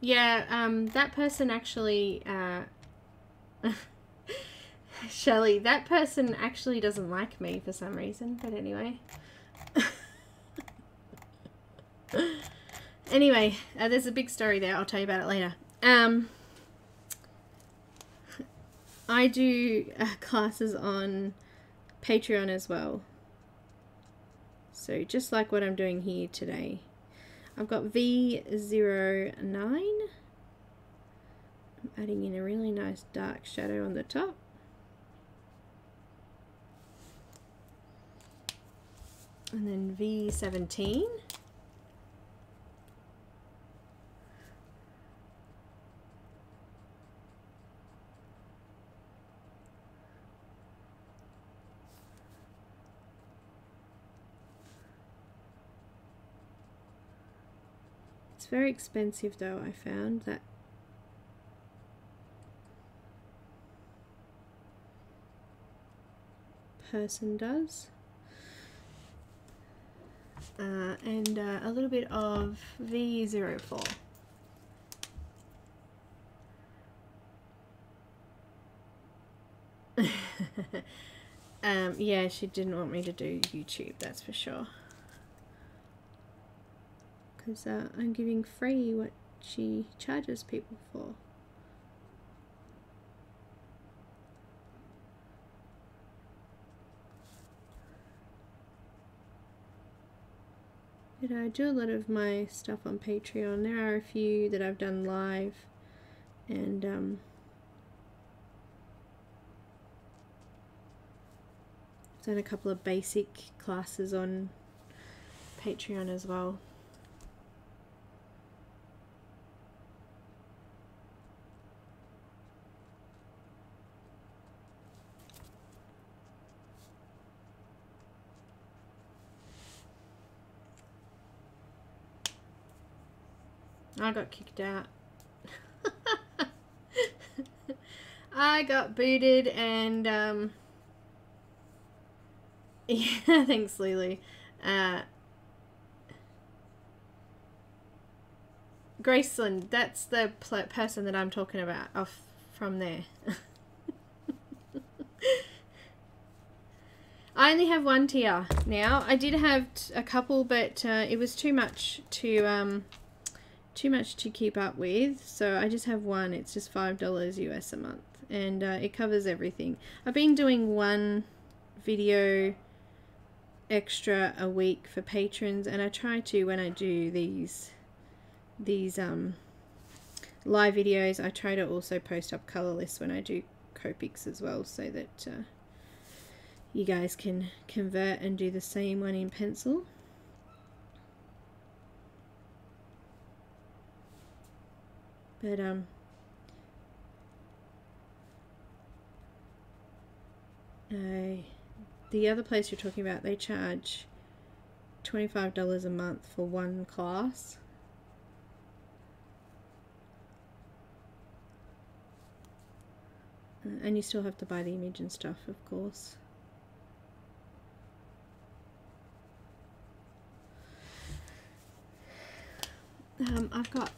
Yeah, um, that person actually, uh, Shelley, that person actually doesn't like me for some reason, but anyway. Anyway, uh, there's a big story there. I'll tell you about it later. Um, I do uh, classes on Patreon as well. So just like what I'm doing here today. I've got V zero nine. I'm adding in a really nice dark shadow on the top. And then V seventeen. It's very expensive though, I found that. Person does. Uh, and uh, a little bit of V zero four. um, yeah, she didn't want me to do YouTube, that's for sure. Because uh, I'm giving free what she charges people for. You know, I do a lot of my stuff on Patreon. There are a few that I've done live, and um, I've done a couple of basic classes on Patreon as well. I got kicked out. I got booted and, um, yeah, thanks Lily. Uh, Graceland, that's the pl person that I'm talking about off from there. I only have one tier now. I did have t a couple, but uh, it was too much to, um, too much to keep up with, so I just have one. It's just five dollars U S a month, and uh, it covers everything. I've been doing one video extra a week for patrons, and I try to, when I do these these um, live videos, I try to also post up colour lists when I do Copics as well, so that uh, you guys can convert and do the same one in pencil. But, um, I, the other place you're talking about, they charge twenty-five dollars a month for one class. And you still have to buy the image and stuff, of course. Um, I've got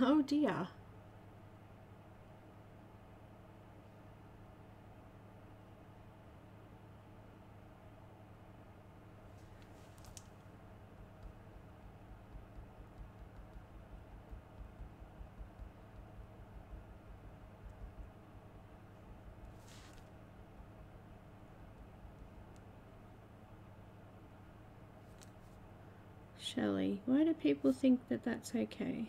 Oh dear. Shelley, why do people think that that's okay?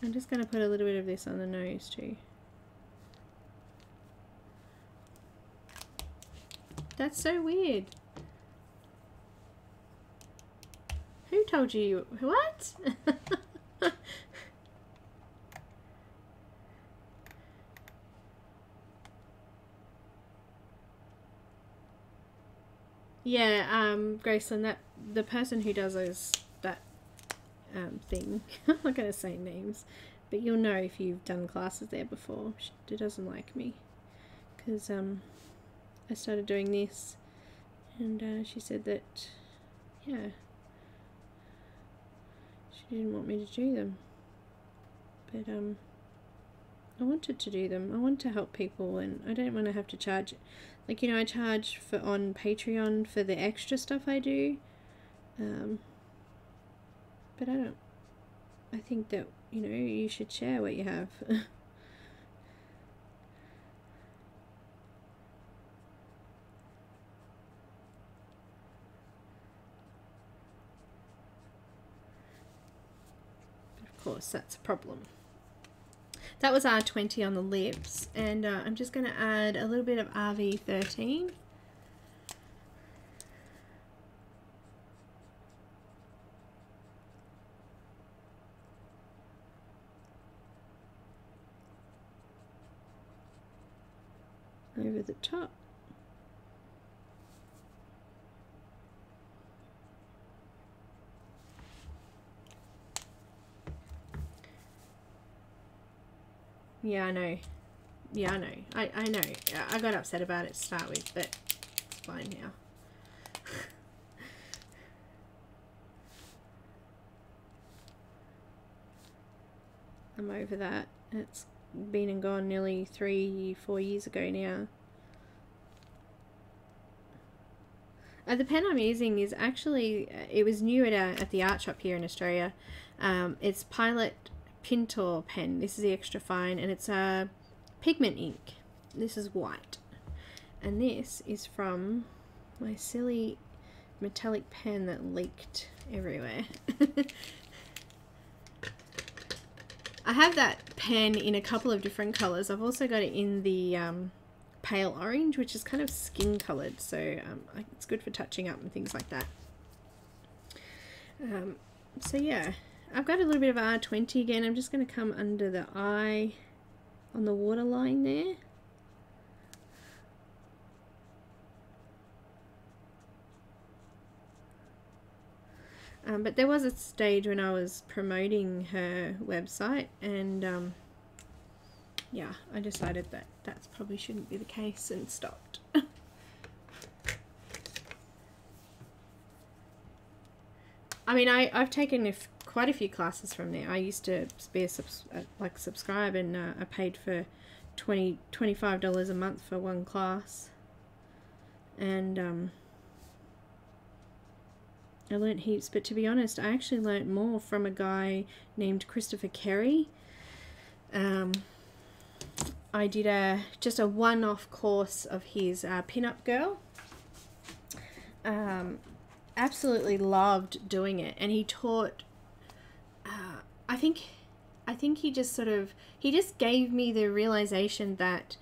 I'm just going to put a little bit of this on the nose too. That's so weird. Who told you? What? Yeah, um, Graceland, that, the person who does those Um, thing. I'm not going to say names, but you'll know if you've done classes there before. She doesn't like me because um, I started doing this, and uh, she said that, yeah, she didn't want me to do them, but um, I wanted to do them. I want to help people, and I don't want to have to charge, like, you know, I charge for on Patreon for the extra stuff I do, um, but I don't, I think that, you know, you should share what you have. That's a problem. That was R twenty on the lips, and uh, I'm just going to add a little bit of R V thirteen. Over the top. Yeah, I know. Yeah, I know. I, I know. I got upset about it to start with, but it's fine now. I'm over that. It's been and gone nearly three, four years ago now. Uh, the pen I'm using is actually, it was new at, a, at the art shop here in Australia. Um, it's Pilot Pintor pen. This is the extra fine, and it's a pigment ink. This is white, and this is from my silly metallic pen that leaked everywhere. I have that pen in a couple of different colors. I've also got it in the um, pale orange, which is kind of skin colored, so um, it's good for touching up and things like that. Um, so yeah, I've got a little bit of R twenty again. I'm just going to come under the eye on the waterline there. Um, but there was a stage when I was promoting her website, and um, yeah, I decided that that's probably shouldn't be the case and stopped. I mean, I, I've taken a f quite a few classes from there. I used to be a subs uh, like subscribe, and uh, I paid for twenty, twenty-five dollars a month for one class, and um, I learnt heaps. But to be honest, I actually learnt more from a guy named Christopher Carey. Um, I did a just a one-off course of his uh, Pinup Girl. Um, absolutely loved doing it, and he taught uh, I think I think he just sort of he just gave me the realization that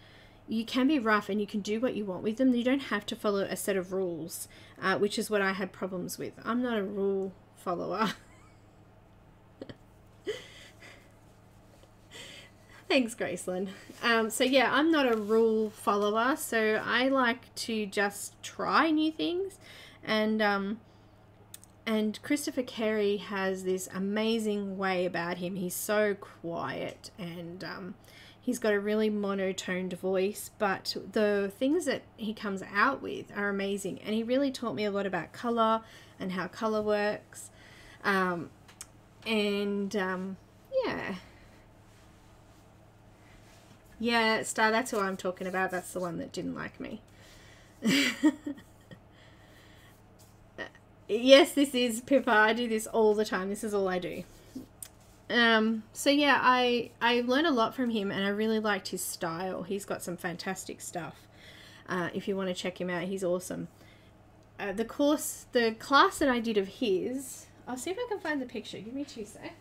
you can be rough and you can do what you want with them. You don't have to follow a set of rules, uh, which is what I had problems with. I'm not a rule follower. Thanks, Gracelyn. Um, so yeah, I'm not a rule follower, so I like to just try new things. And um, and Christopher Carey has this amazing way about him. He's so quiet, and um, he's got a really monotoned voice, but the things that he comes out with are amazing. And he really taught me a lot about colour and how colour works. Um, and um, yeah. Yeah, Star, that's who I'm talking about. That's the one that didn't like me. Yes, this is Pippa. I do this all the time. This is all I do. Um, so yeah, I, I learned a lot from him, and I really liked his style. He's got some fantastic stuff. Uh, if you want to check him out, he's awesome. Uh, the course, the class that I did of his, I'll see if I can find the picture. Give me two secs.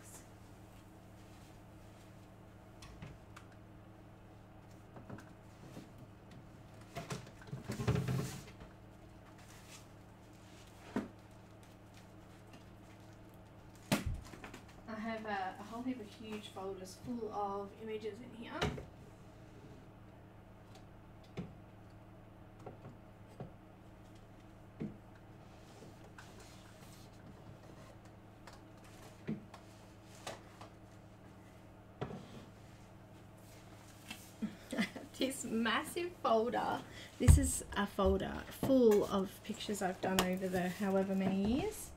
Have a, a whole heap of huge folders full of images in here. this massive folder. This is a folder full of pictures I've done over the however many years.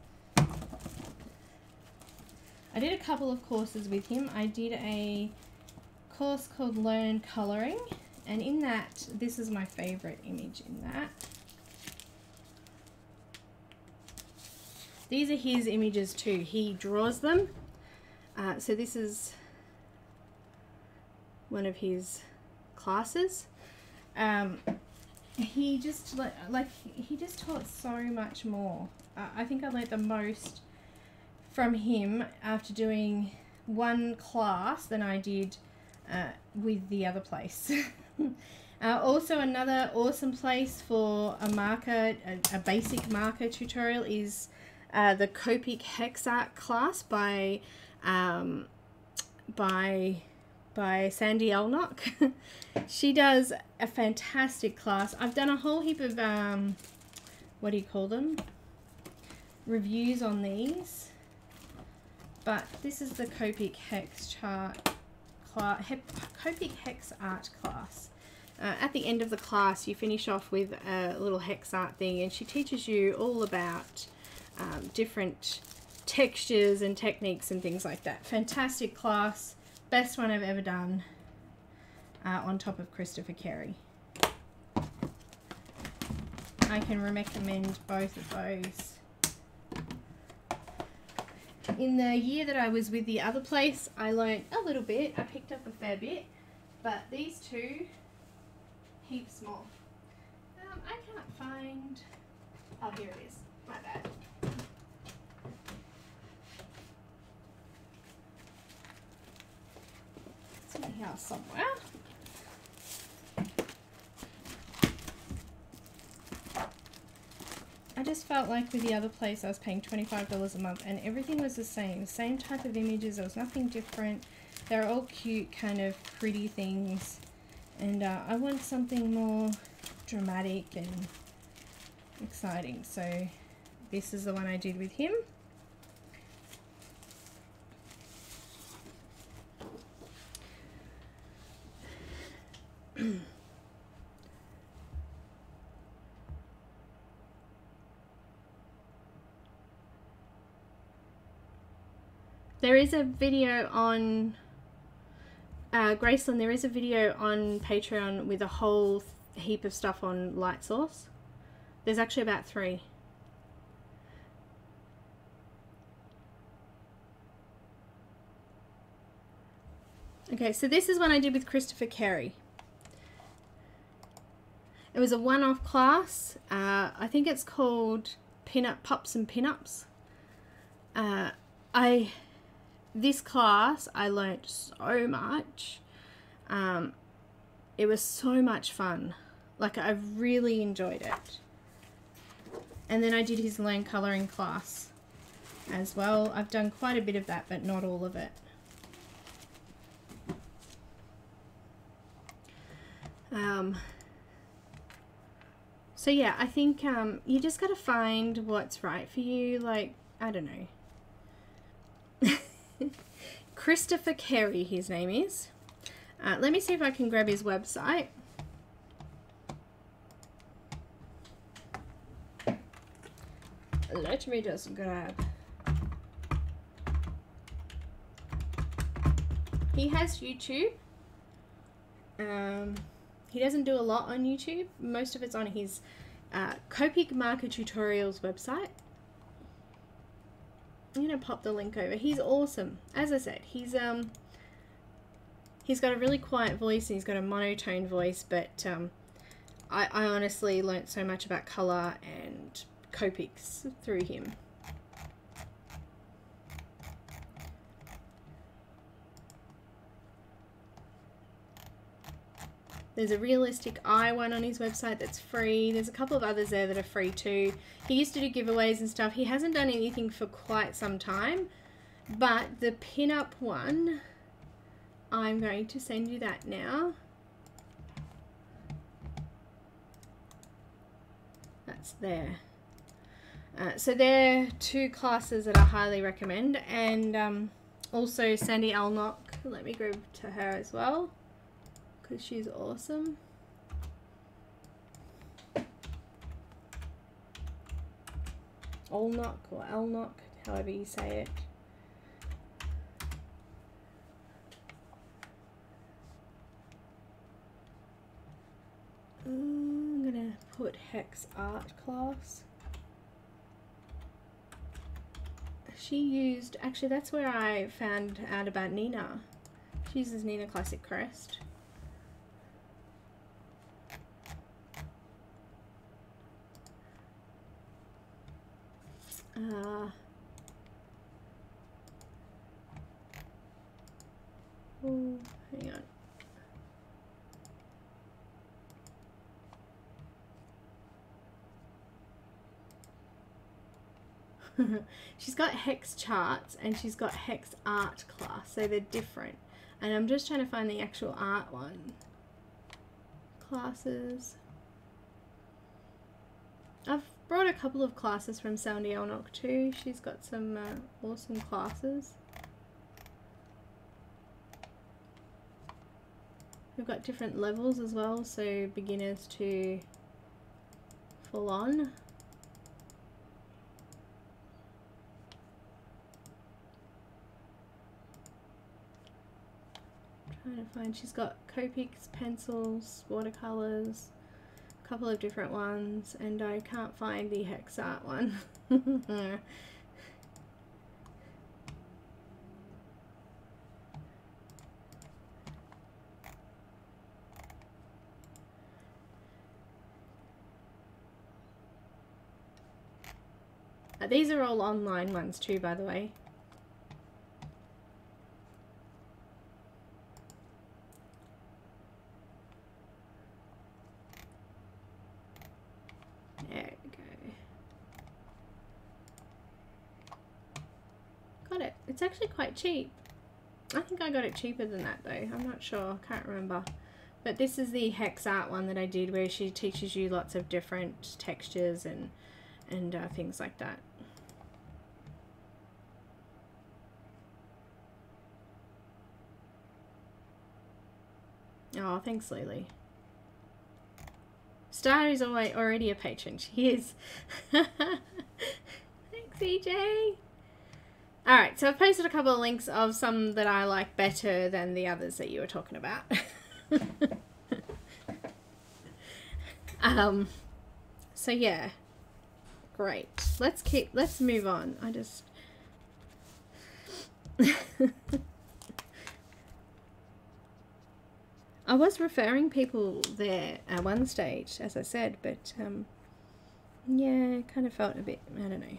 I did a couple of courses with him. I did a course called Learn Colouring, and in that, this is my favourite image in that. These are his images too. He draws them. Uh, so this is one of his classes. Um, he just le like he just taught so much more. Uh, I think I learnt the most from him after doing one class than I did uh, with the other place. Uh, also, another awesome place for a marker, a, a basic marker tutorial is uh, the Copic Hex Art class by um, by. by Sandy Allnock. She does a fantastic class. I've done a whole heap of, um, what do you call them? Reviews on these. But this is the Copic Hex chart class, He Copic Hex Art class. Uh, at the end of the class, you finish off with a little hex art thing, and she teaches you all about um, different textures and techniques and things like that. Fantastic class. Best one I've ever done, uh, on top of Christopher Carey. I can recommend both of those. In the year that I was with the other place, I learned a little bit. I picked up a fair bit, but these two, heaps more. Um, I can't find... Oh, here it is. My bad. House somewhere. I just felt like with the other place I was paying twenty-five dollars a month and everything was the same, same type of images, there was nothing different. They're all cute, kind of pretty things, and uh, I want something more dramatic and exciting, so this is the one I did with him. There is a video on uh, Graceland, there is a video on Patreon with a whole heap of stuff on light source. There's actually about three. Okay, so this is one I did with Christopher Carey. It was a one-off class. Uh, I think it's called Pin-Up Pops and Pin-Ups. Uh, I... This class, I learnt so much. Um, it was so much fun. Like, I really enjoyed it. And then I did his Learn Colouring class as well. I've done quite a bit of that, but not all of it. Um, so, yeah, I think um, you just got to find what's right for you. Like, I don't know. Christopher Carey, his name is. Uh, let me see if I can grab his website. Let me just grab. He has YouTube. Um, he doesn't do a lot on YouTube. Most of it's on his uh, Copic Marker Tutorials website. I'm gonna pop the link over. He's awesome. As I said, he's um he's got a really quiet voice and he's got a monotone voice, but um I, I honestly learnt so much about colour and Copics through him. There's a realistic eye one on his website that's free. There's a couple of others there that are free too. He used to do giveaways and stuff. He hasn't done anything for quite some time, but the pin-up one, I'm going to send you that now. That's there. Uh, so they're two classes that I highly recommend, and um, also Sandy Allnock. Let me grab to her as well. because she's awesome. Allnock or Allnock, however you say it. I'm gonna put Hex Art Class. She used, actually that's where I found out about Neenah. She uses Neenah Classic Crest. Uh, oh, hang on. She's got hex charts and she's got hex art class, so they're different, and I'm just trying to find the actual art one. Classes. I've brought a couple of classes from Sandy Allnock too. She's got some uh, awesome classes. We've got different levels as well, so beginners to full on. To find, she's got Copics, pencils, watercolors, a couple of different ones, and I can't find the hex art one. uh, these are all online ones too, by the way. It's actually quite cheap. I think I got it cheaper than that though. I'm not sure, can't remember. But this is the hex art one that I did, where she teaches you lots of different textures and and uh, things like that. Oh, thanks, Lily. Star is already a patron. She is. Thanks, E J. Alright, so I've posted a couple of links of some that I like better than the others that you were talking about. um, so yeah, great. Let's keep, let's move on. I just... I was referring people there at one stage, as I said, but um, yeah, kind of felt a bit, I don't know.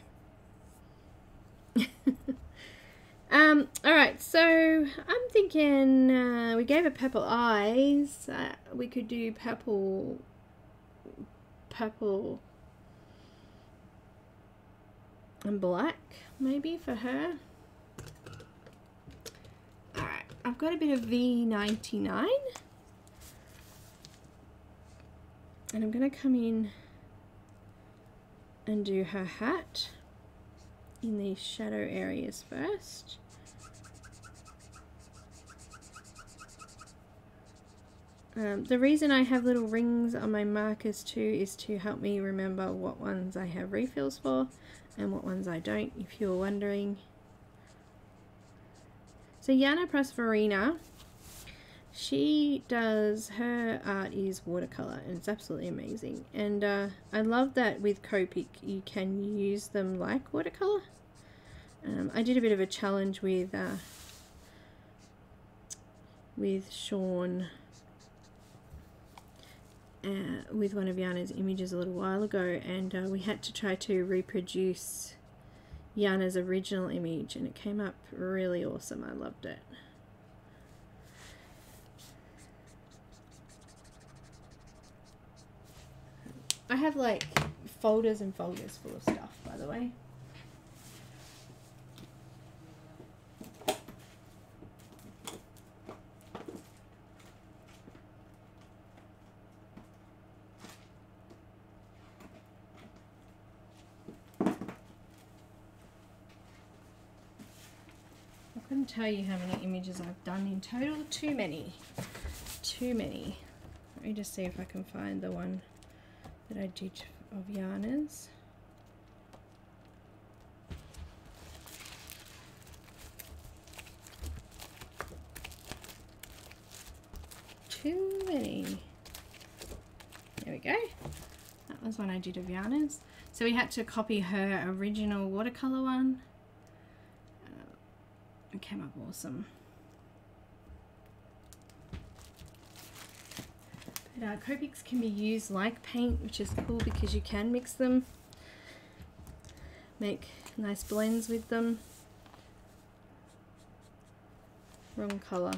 um, alright, so I'm thinking uh, we gave her purple eyes. Uh, we could do purple, purple and black maybe for her. Alright, I've got a bit of V ninety-nine and I'm going to come in and do her hat in these shadow areas first. Um, the reason I have little rings on my markers too is to help me remember what ones I have refills for and what ones I don't, if you're wondering. So Janna Prosvirina, she does, her art is watercolor and it's absolutely amazing, and uh, I love that with Copic you can use them like watercolor. um, I did a bit of a challenge with uh, with Sean uh, with one of Janna's images a little while ago, and uh, we had to try to reproduce Janna's original image and it came up really awesome. I loved it. I have like folders and folders full of stuff, by the way. I couldn't tell you how many images I've done in total. Too many. too many. Let me just see if I can find the one that I did of Janna's. Too many. There we go. That was one I did of Janna's. So we had to copy her original watercolor one. Uh, it came up awesome. But uh, Copics can be used like paint, which is cool because you can mix them, make nice blends with them. Wrong color.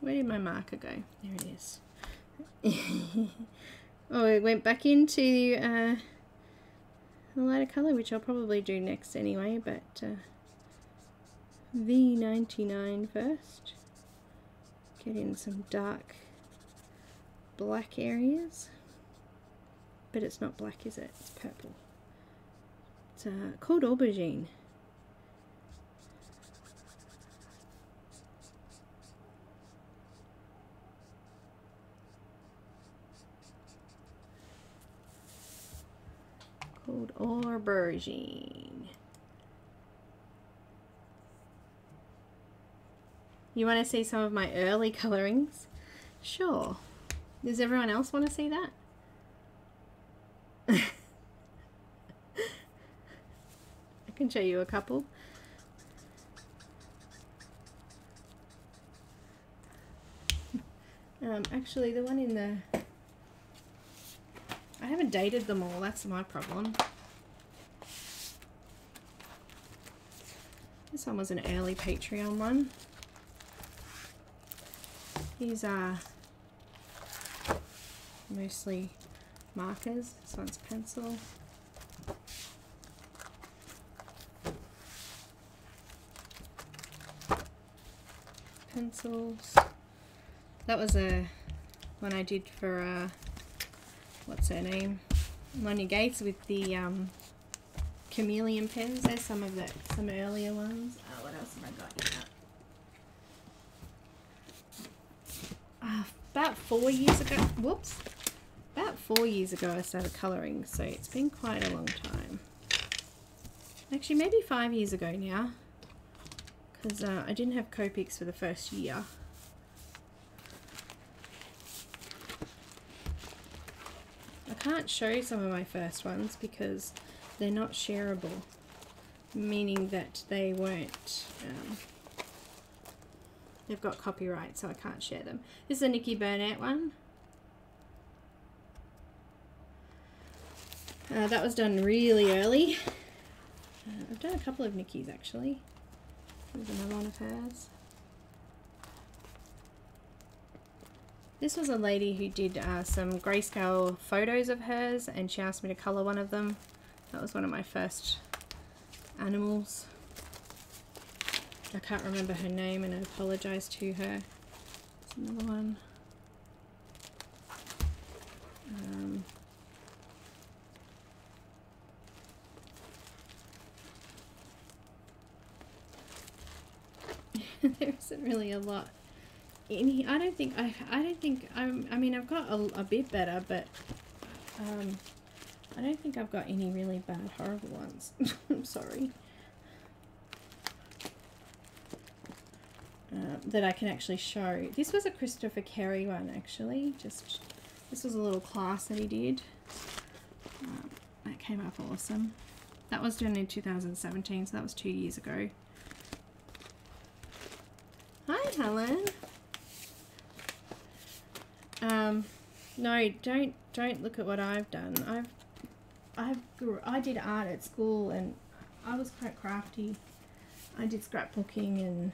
Where did my marker go? There it is. Oh, it went back into uh, a lighter colour, which I'll probably do next anyway, but uh, V ninety-nine first. Get in some dark black areas. But it's not black, is it? It's purple. It's uh, called aubergine. Called aubergine. You want to see some of my early colorings? Sure. Does everyone else want to see that? I can show you a couple. Um, actually, the one in the... I haven't dated them all, that's my problem. This one was an early Patreon one. These are mostly markers. This one's pencil. Pencils. That was a one I did for uh, what's her name? Monia Gates with the um, chameleon pens. There's some of the some earlier ones. Oh, what else have I got here? Uh, about four years ago. Whoops. About four years ago, I started colouring, so it's been quite a long time. Actually, maybe five years ago now, because uh, I didn't have Copics for the first year. I can't show some of my first ones because they're not shareable, meaning that they weren't, um, they've got copyright, so I can't share them. This is a Nikki Burnett one. Uh, that was done really early. Uh, I've done a couple of Nikki's actually. Here's another one of hers. This was a lady who did uh, some grayscale photos of hers, and she asked me to colour one of them. That was one of my first animals. I can't remember her name, and I apologise to her. There's another one. Um, there isn't really a lot. Any, I don't think I. I don't think I'm. I mean, I've got a, a bit better, but um, I don't think I've got any really bad, horrible ones. I'm sorry. Uh, that I can actually show. This was a Christopher Carey one, actually. Just this was a little class that he did. Um, that came up awesome. That was done in two thousand seventeen, so that was two years ago. Hi, Helen. Um, no, don't, don't look at what I've done. I've, I've, I did art at school and I was quite crafty. I did scrapbooking and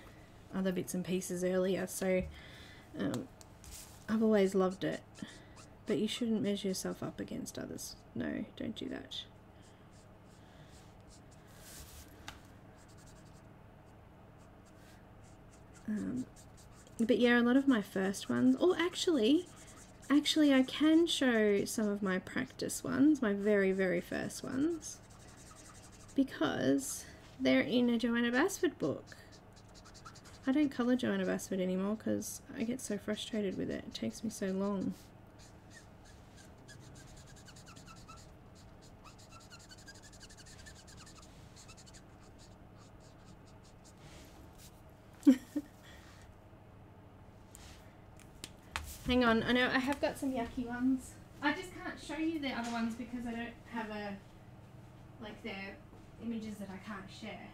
other bits and pieces earlier, so, um, I've always loved it. But you shouldn't measure yourself up against others. No, don't do that. Um, but yeah, a lot of my first ones, or actually, Actually, I can show some of my practice ones, my very, very first ones, because they're in a Joanna Basford book. I don't colour Joanna Basford anymore because I get so frustrated with it. It takes me so long. Hang on, I know I have got some yucky ones. I just can't show you the other ones because I don't have a, like, they're images that I can't share.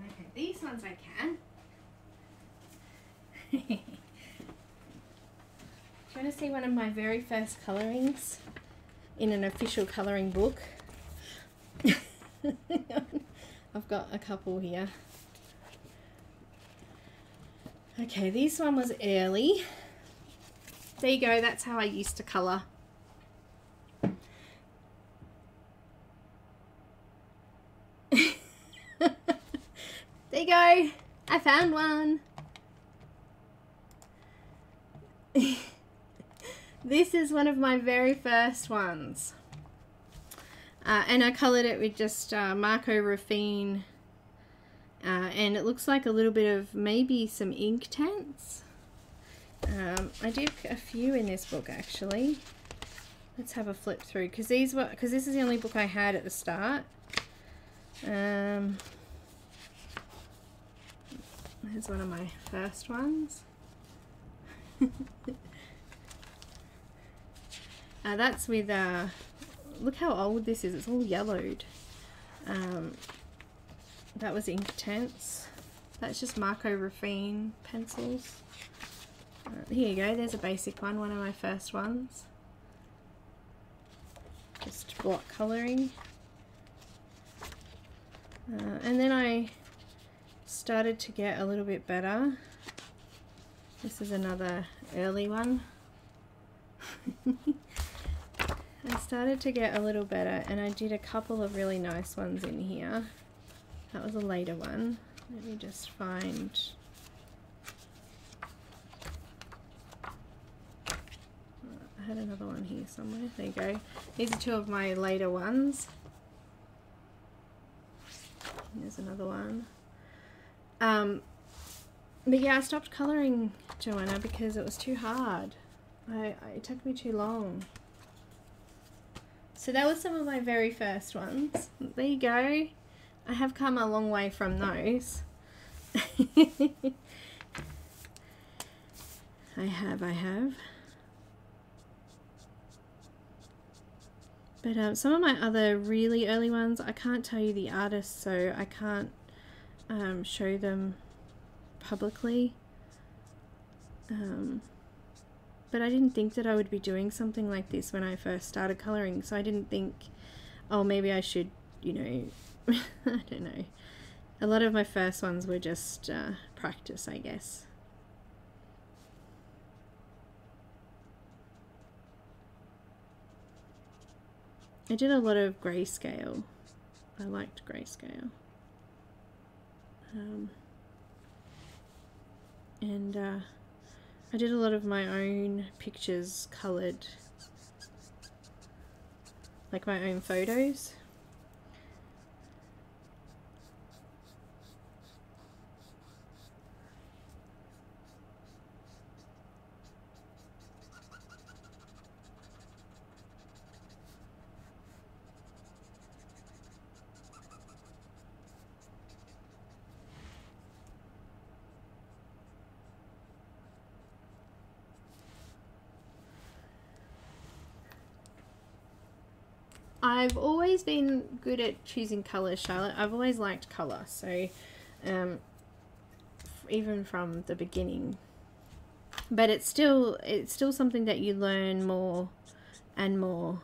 Okay, these ones I can. I'm going to see one of my very first colourings in an official colouring book. I've got a couple here. Okay, this one was early. There you go, that's how I used to colour. There you go, I found one. This is one of my very first ones, uh, and I coloured it with just uh, Marco Ruffine, uh, and it looks like a little bit of maybe some ink tints. Um, I did a few in this book actually. Let's have a flip through because these were because this is the only book I had at the start. Um, here's one of my first ones. Uh, that's with, uh, look how old this is, it's all yellowed. Um, that was ink tints. That's just Marco Ruffine pencils. Uh, here you go, there's a basic one, one of my first ones. Just block colouring. Uh, and then I started to get a little bit better. This is another early one. I started to get a little better and I did a couple of really nice ones in here. That was a later one. Let me just find... I had another one here somewhere. There you go. These are two of my later ones. There's another one. Um, but yeah, I stopped colouring Joanna because it was too hard. I, I, it took me too long. So that was some of my very first ones. There you go. I have come a long way from those. I have, I have. But um, some of my other really early ones, I can't tell you the artist, so I can't um, show them publicly. Um... But I didn't think that I would be doing something like this when I first started colouring, so I didn't think, oh, maybe I should, you know, I don't know. A lot of my first ones were just uh, practice, I guess. I did a lot of grayscale. I liked grayscale. Um, and, uh... I did a lot of my own pictures coloured, like my own photos. I've always been good at choosing colours, Charlotte. I've always liked colour, so um, even from the beginning. But it's still it's still something that you learn more and more.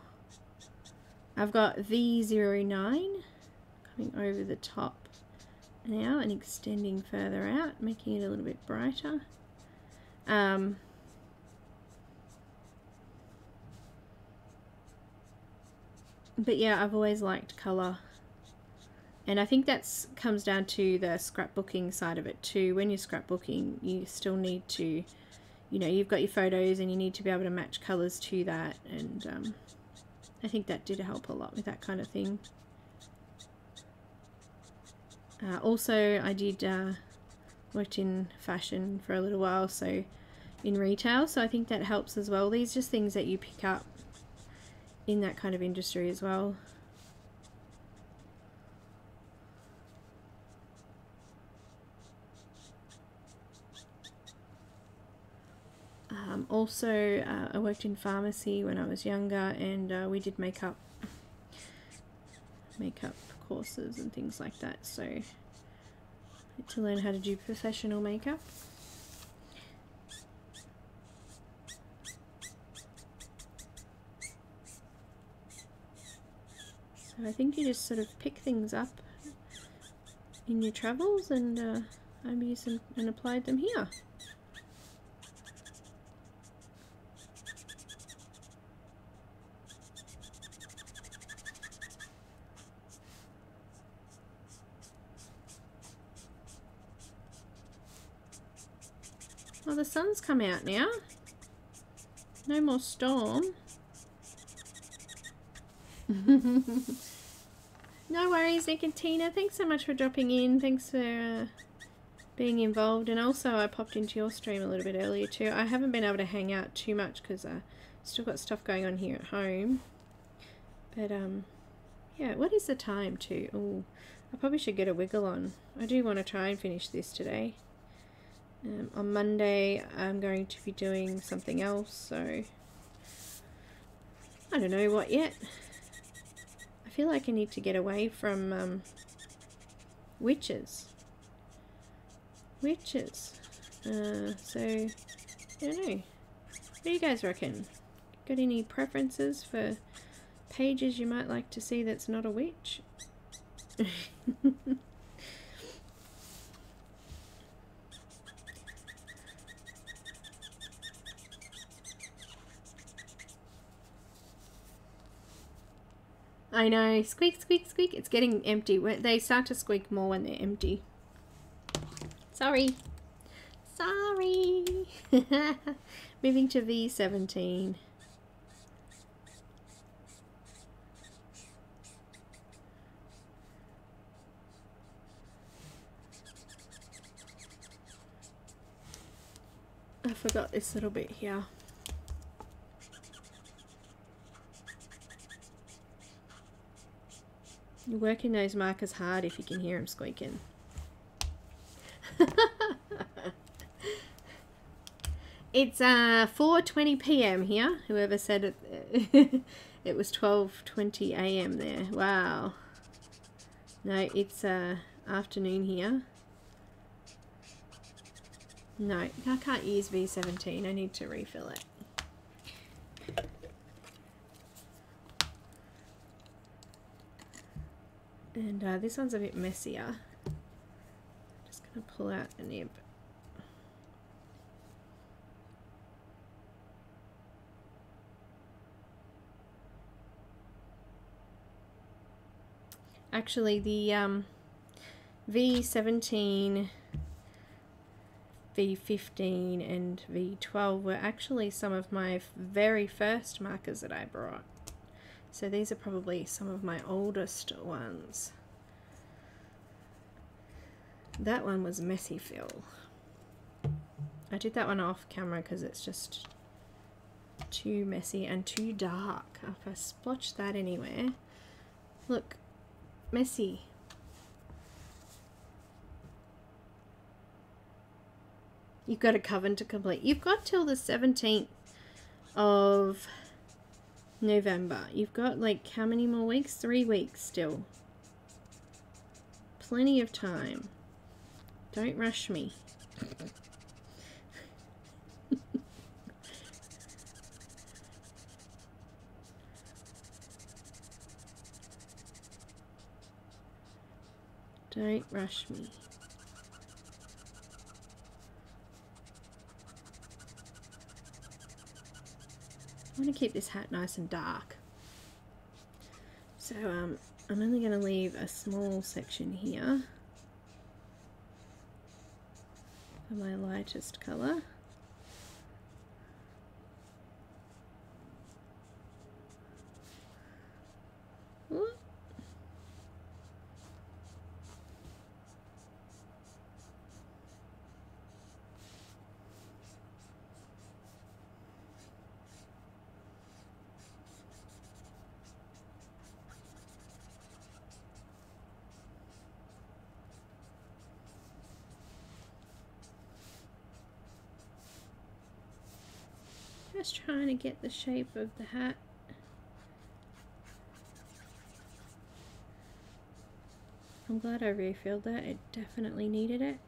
I've got V zero nine coming over the top now and extending further out, making it a little bit brighter. Um, But yeah, I've always liked colour. And I think that's comes down to the scrapbooking side of it too. When you're scrapbooking, you still need to, you know, you've got your photos and you need to be able to match colours to that. And um, I think that did help a lot with that kind of thing. Uh, also, I did uh, worked in fashion for a little while, so in retail, so I think that helps as well. These are just things that you pick up in that kind of industry as well. Um, also, uh, I worked in pharmacy when I was younger, and uh, we did makeup, makeup courses and things like that. So, I had to learn how to do professional makeup. So I think you just sort of pick things up in your travels, and uh, I've used them and applied them here. Well, the sun's come out now. No more storm. No worries, Nick and Tina. Thanks so much for dropping in. Thanks for uh, being involved. And also, I popped into your stream a little bit earlier too. I haven't been able to hang out too much because I've uh, still got stuff going on here at home. But, um, yeah, what is the time too? Oh, I probably should get a wiggle on. I do want to try and finish this today. Um, on Monday, I'm going to be doing something else, so I don't know what yet. I feel like I need to get away from um, witches. Witches. Uh, so, I don't know. What do you guys reckon? Got any preferences for pages you might like to see that's not a witch? I know, squeak, squeak, squeak. It's getting empty. They start to squeak more when they're empty. Sorry. Sorry. Moving to V seventeen. I forgot this little bit here. You're working those markers hard if you can hear them squeaking. It's uh, four twenty p m here. Whoever said it, it was twelve twenty a m there. Wow. No, it's uh, afternoon here. No, I can't use V seventeen. I need to refill it. And uh, this one's a bit messier. Just going to pull out a nib. Actually, the um, V seventeen, V fifteen and V twelve were actually some of my very first markers that I brought. So these are probably some of my oldest ones. That one was messy fill. I did that one off camera because it's just too messy and too dark. If I splotch that anywhere, look, messy. You've got a coven to complete. You've got till the seventeenth of November. You've got like how many more weeks? Three weeks still. Plenty of time. Don't rush me. Don't rush me. I want to keep this hat nice and dark. So um, I'm only going to leave a small section here for my lightest colour. Just trying to get the shape of the hat. I'm glad I refilled that, it definitely needed it.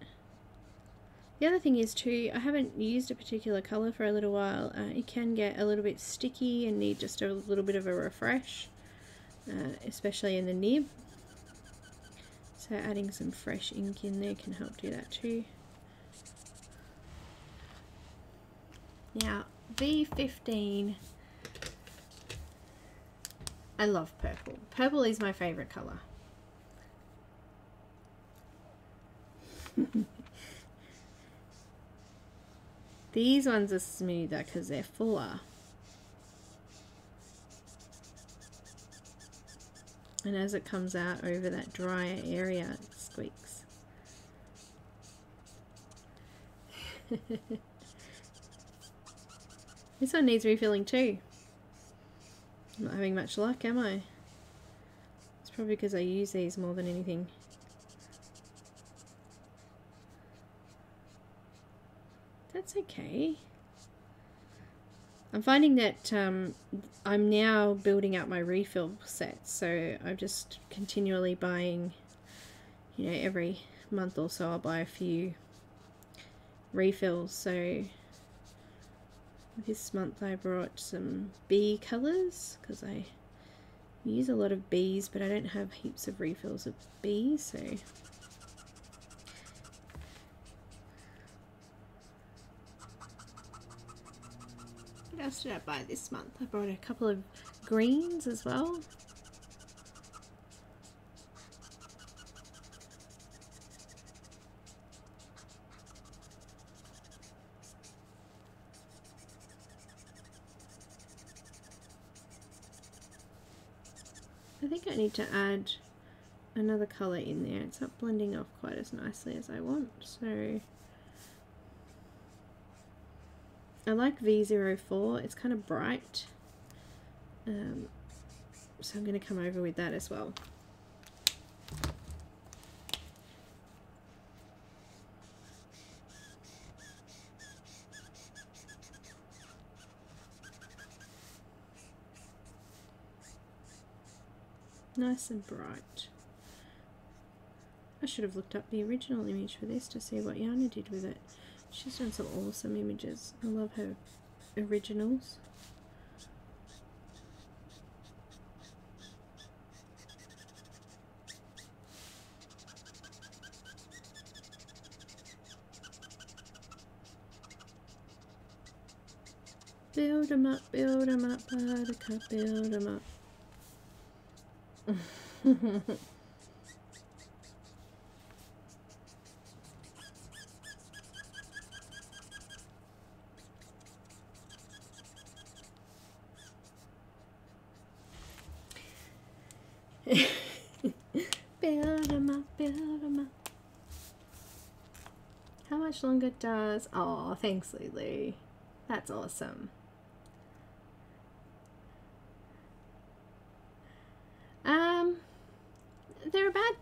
The other thing is too, I haven't used a particular colour for a little while. Uh, it can get a little bit sticky and need just a little bit of a refresh, uh, especially in the nib. So adding some fresh ink in there can help do that too. Now, B fifteen. I love purple. Purple is my favourite colour. These ones are smoother because they're fuller. And as it comes out over that drier area, it squeaks. This one needs refilling too. I'm not having much luck, am I? It's probably because I use these more than anything. That's okay. I'm finding that um, I'm now building out my refill sets, so I'm just continually buying, you know, every month or so I'll buy a few refills. So this month I brought some bee colours because I use a lot of bees, but I don't have heaps of refills of bees, so what else did I buy this month? I brought a couple of greens as well. I need to add another colour in there. It's not blending off quite as nicely as I want, so I like V zero four. It's kind of bright, um, so I'm going to come over with that as well. Nice and bright. I should have looked up the original image for this to see what Janna did with it. She's done some awesome images. I love her originals. Build 'em up, build 'em up, buttercup, build 'em up. Build 'em up, build 'em up. How much longer does... Oh, thanks, Lulu. That's awesome.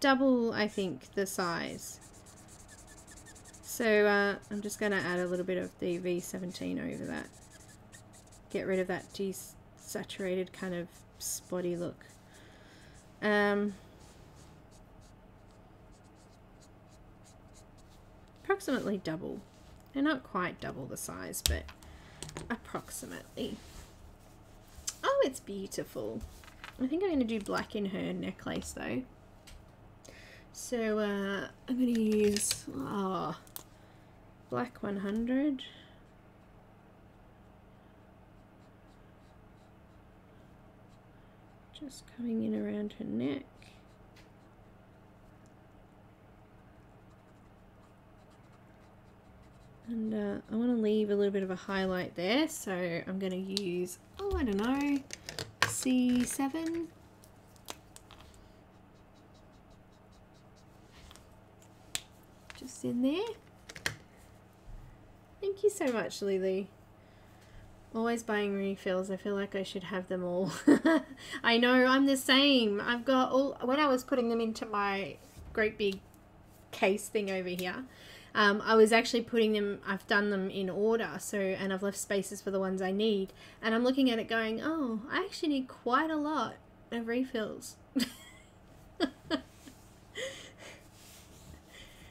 Double, I think, the size. So uh, I'm just going to add a little bit of the V seventeen over that. Get rid of that desaturated kind of spotty look. Um, approximately double. They're not quite double the size, but approximately. Oh, it's beautiful. I think I'm going to do black in her necklace though. So uh, I'm going to use oh, black one hundred. Just coming in around her neck. And uh, I want to leave a little bit of a highlight there, so I'm going to use, oh, I don't know, C seven. Just in there. Thank you so much, Lily. Always buying refills. I feel like I should have them all. I know, I'm the same. I've got all, when I was putting them into my great big case thing over here, um, I was actually putting them, I've done them in order, so, and I've left spaces for the ones I need. And I'm looking at it going, oh, I actually need quite a lot of refills.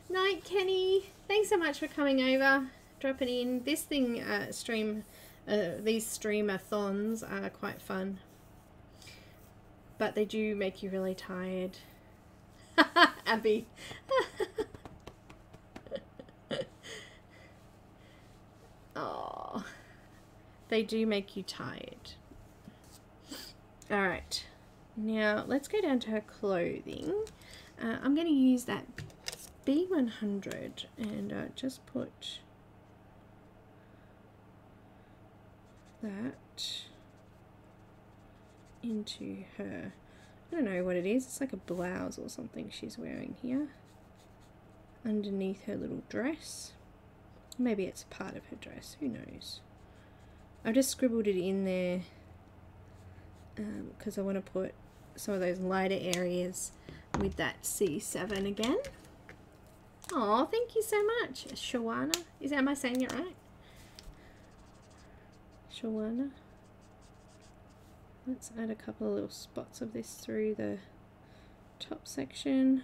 Night, Kenny. Thanks so much for coming over, dropping in. This thing, uh, stream... Uh, these streamathons are quite fun, but they do make you really tired. Abby. Oh, they do make you tired. All right, now let's go down to her clothing. Uh, I'm going to use that B one hundred and uh, just put that into her, I don't know what it is, it's like a blouse or something she's wearing here underneath her little dress. Maybe it's part of her dress, who knows. I've just scribbled it in there because um, I want to put some of those lighter areas with that C seven again. Oh, thank you so much, Shawana. Is that, am I saying it right? Joanna. Let's add a couple of little spots of this through the top section,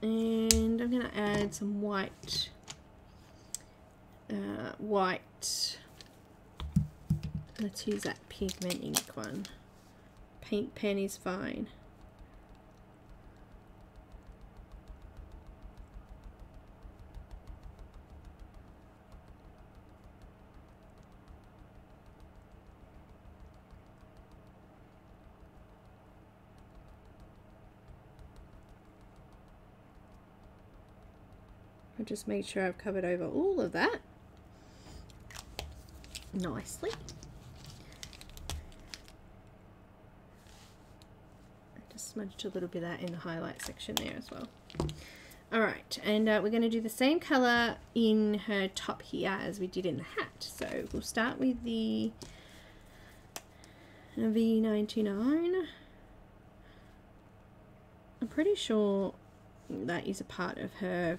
and I'm going to add some white, uh, white, let's use that pigment ink one, paint pen is fine. Just make sure I've covered over all of that nicely. I just smudged a little bit of that in the highlight section there as well. Alright, and uh, we're going to do the same colour in her top here as we did in the hat. So we'll start with the V ninety-nine. I'm pretty sure that is a part of her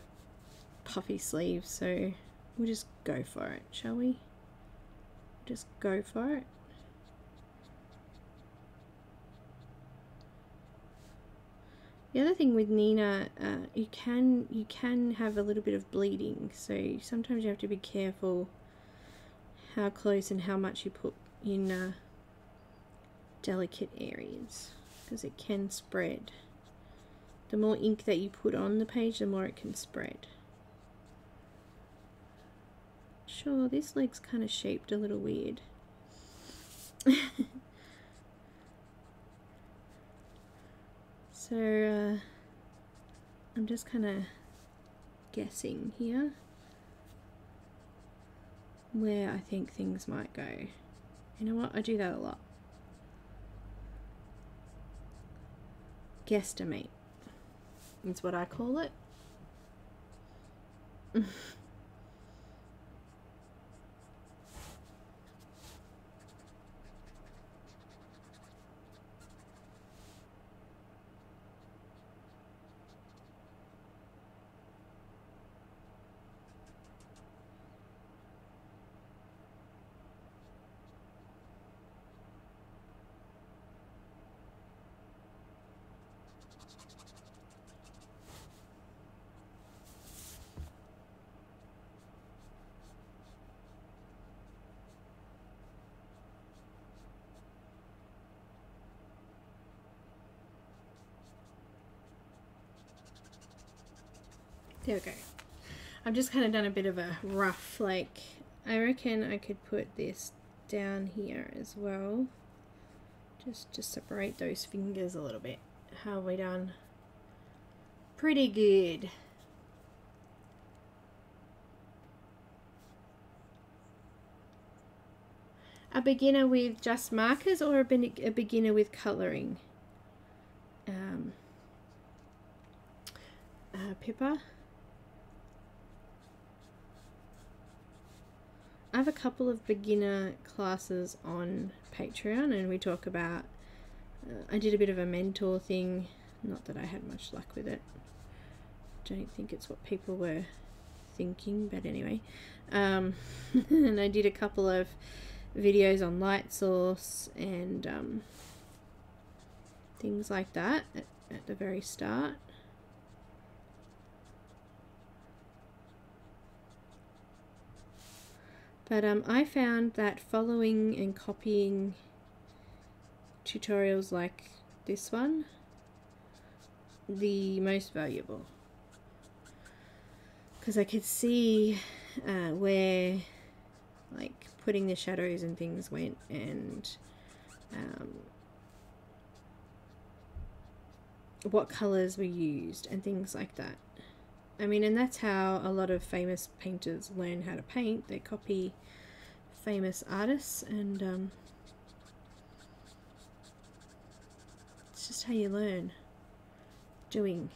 puffy sleeve, so we'll just go for it, shall we? Just go for it. The other thing with Neenah, uh, you can you can have a little bit of bleeding, so sometimes you have to be careful how close and how much you put in uh, delicate areas, because it can spread. The more ink that you put on the page, the more it can spread. Sure, this leg's kind of shaped a little weird. So, uh, I'm just kind of guessing here where I think things might go. You know what? I do that a lot. Guesstimate. That's what I call it. There we go. I've just kind of done a bit of a rough, like, I reckon I could put this down here as well. Just to separate those fingers a little bit. How have we done? Pretty good. a beginner with just markers or a beginner with colouring? Um, uh, Pippa? I have a couple of beginner classes on Patreon, and we talk about, uh, I did a bit of a mentor thing, not that I had much luck with it. Don't think it's what people were thinking, but anyway. Um, and I did a couple of videos on light source and um, things like that at, at the very start. But um, I found that following and copying tutorials like this one, the most valuable. Because I could see uh, where like putting the shadows and things went, and um, what colours were used and things like that. I mean, and that's how a lot of famous painters learn how to paint. They copy famous artists, and um, it's just how you learn. Doing,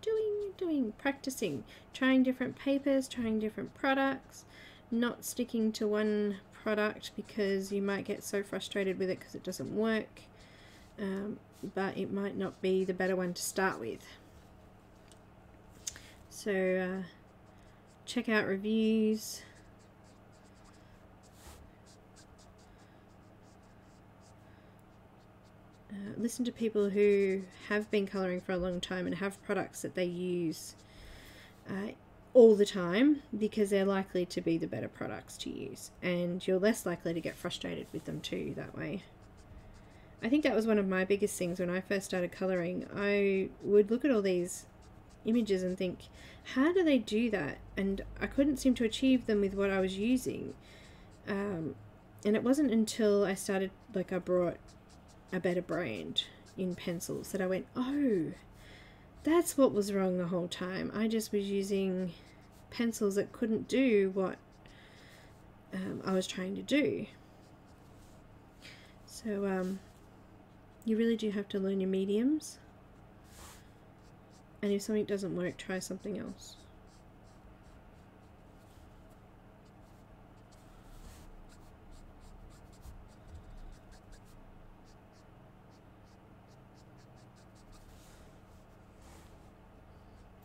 doing, doing, practicing, trying different papers, trying different products, not sticking to one product because you might get so frustrated with it because it doesn't work, um, but it might not be the better one to start with. So uh, check out reviews, uh, listen to people who have been colouring for a long time and have products that they use uh, all the time, because they're likely to be the better products to use, and you're less likely to get frustrated with them too that way. I think that was one of my biggest things when I first started colouring. I would look at all these images and think, how do they do that? And I couldn't seem to achieve them with what I was using, um, and it wasn't until I started, like I brought a better brand in pencils, that I went, oh, that's what was wrong the whole time. I just was using pencils that couldn't do what um, I was trying to do. So um, you really do have to learn your mediums. And if something doesn't work, try something else.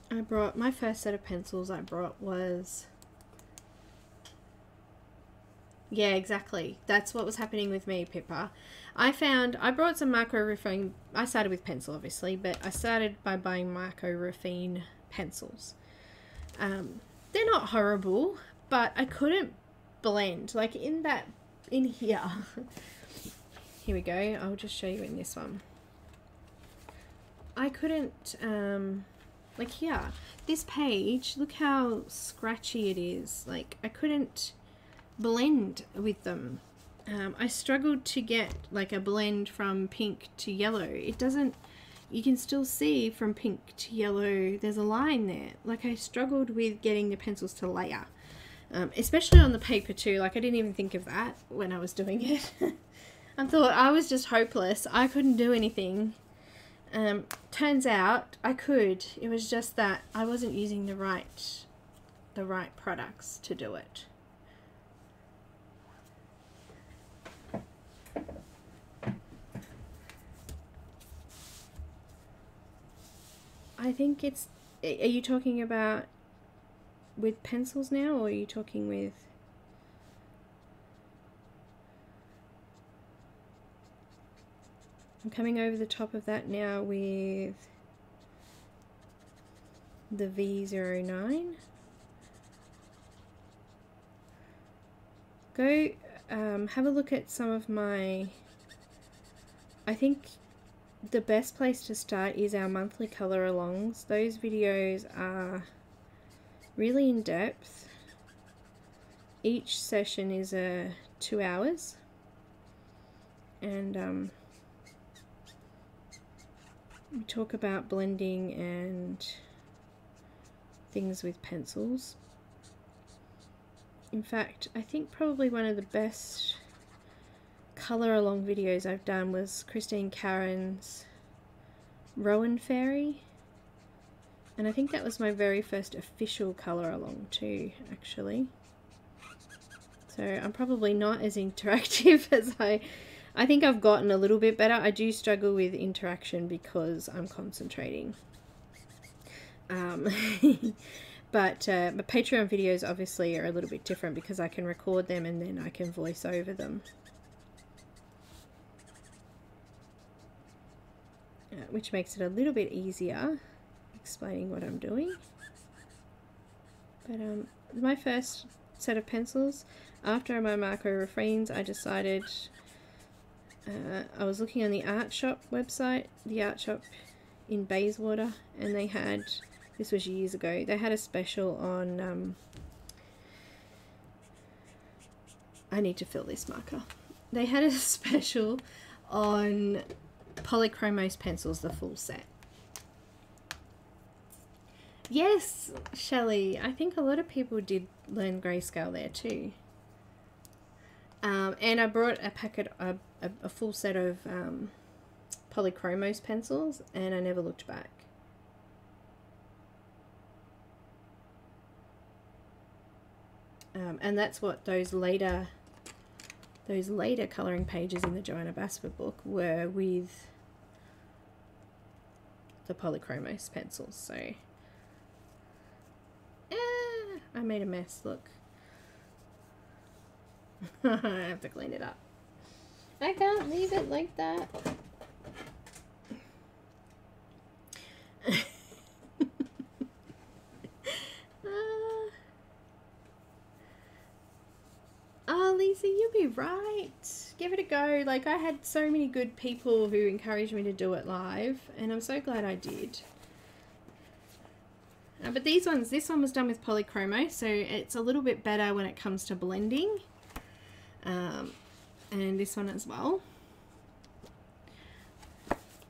I brought, my first set of pencils I brought was, yeah, exactly. That's what was happening with me, Pippa. I found, I brought some Marco Ruffine. I started with pencil, obviously, but I started by buying Marco Ruffine pencils. Um, they're not horrible, but I couldn't blend. Like in that, in here. Here we go. I'll just show you in this one. I couldn't, um, like here. This page, look how scratchy it is. Like I couldn't blend with them. Um, I struggled to get like a blend from pink to yellow. It doesn't, you can still see from pink to yellow, there's a line there. Like I struggled with getting the pencils to layer, um, especially on the paper too. Like I didn't even think of that when I was doing it. I thought I was just hopeless. I couldn't do anything. Um, turns out I could. It was just that I wasn't using the right, the right products to do it. I think it's, are you talking about with pencils now, or are you talking with, I'm coming over the top of that now with the V zero nine. Go um, have a look at some of my, I think the best place to start is our monthly colour alongs. Those videos are really in depth. Each session is uh, two hours. And um, we talk about blending and things with pencils. In fact, I think probably one of the best colour along videos I've done was Christine Caron's Rowan Fairy, and I think that was my very first official colour along too, actually. So I'm probably not as interactive as I... I think I've gotten a little bit better. I do struggle with interaction because I'm concentrating. Um, but uh, my Patreon videos obviously are a little bit different because I can record them and then I can voice over them. Uh, which makes it a little bit easier explaining what I'm doing. But um, my first set of pencils, after my Marco Refrains, I decided, uh, I was looking on the Art Shop website, the Art Shop in Bayswater, and they had, this was years ago, they had a special on, um, I need to fill this marker, they had a special on Polychromos pencils, the full set. Yes, Shelley, I think a lot of people did learn grayscale there too. Um, and I brought a packet, a, a, a full set of um, Polychromos pencils, and I never looked back. Um, and that's what those later, those later colouring pages in the Joanna Basford book were, with the Polychromos pencils, so... I made a mess, look. I have to clean it up. I can't leave it like that. uh, oh, Lisa, you'll be right. Give it a go. Like, I had so many good people who encouraged me to do it live, and I'm so glad I did. Uh, but these ones, this one was done with Polychromo, so it's a little bit better when it comes to blending. Um, and this one as well.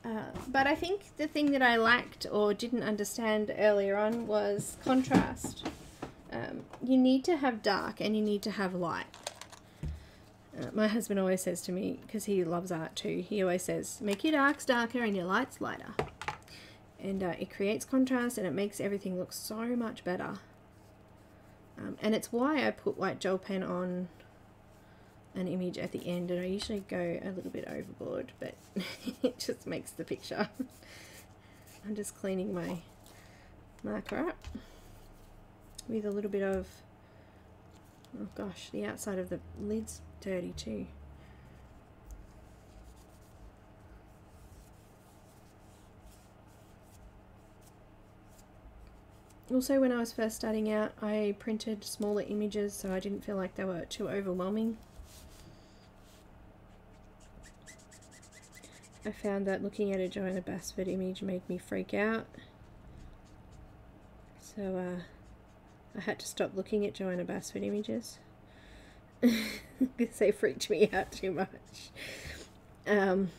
Uh, but I think the thing that I lacked or didn't understand earlier on was contrast. Um, you need to have dark and you need to have light. Uh, my husband always says to me, because he loves art too, he always says, make your darks darker and your lights lighter. And uh, it creates contrast and it makes everything look so much better. Um, and it's why I put white gel pen on an image at the end, and I usually go a little bit overboard, but it just makes the picture. I'm just cleaning my marker up with a little bit of, oh gosh, the outside of the lid's dirty too. Also, when I was first starting out, I printed smaller images, so I didn't feel like they were too overwhelming. I found that looking at a Joanna Basford image made me freak out. So, uh, I had to stop looking at Joanna Basford images, because they freaked me out too much. Um...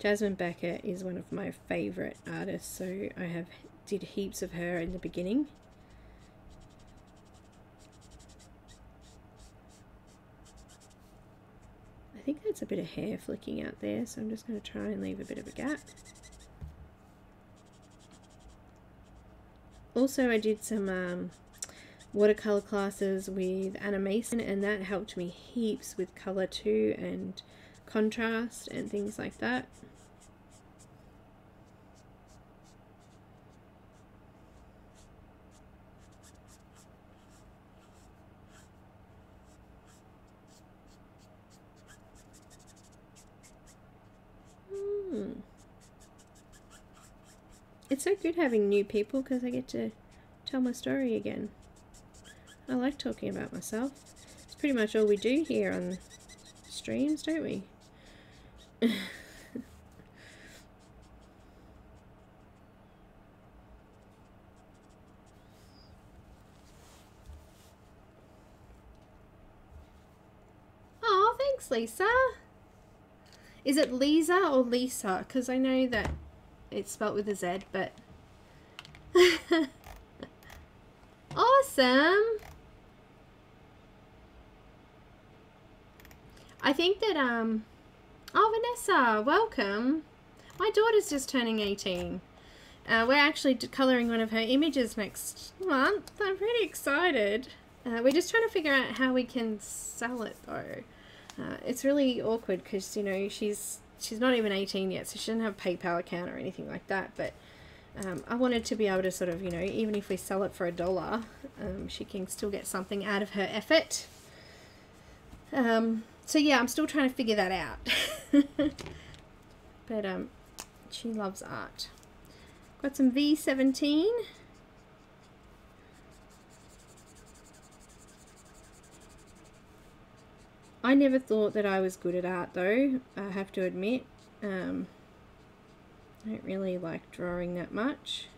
Jasmine Becker is one of my favourite artists, so I have did heaps of her in the beginning. I think that's a bit of hair flicking out there, so I'm just going to try and leave a bit of a gap. Also, I did some um, watercolour classes with Anna Mason, and that helped me heaps with colour too, and contrast and things like that. Hmm. It's so good having new people because I get to tell my story again. I like talking about myself. It's pretty much all we do here on streams, don't we? Oh, thanks, Lisa. Is it Lisa or Lisa? Because I know that it's spelt with a Z, but awesome. I think that, um, oh, Vanessa, welcome. My daughter's just turning eighteen. Uh, we're actually colouring one of her images next month. I'm pretty excited. Uh, we're just trying to figure out how we can sell it, though. Uh, it's really awkward because, you know, she's she's not even eighteen yet, so she doesn't have a PayPal account or anything like that. But um, I wanted to be able to sort of, you know, even if we sell it for a dollar, um, she can still get something out of her effort. Um, so, yeah, I'm still trying to figure that out. But um, she loves art. Got some V seventeen. I never thought that I was good at art, though, I have to admit. Um, I don't really like drawing that much.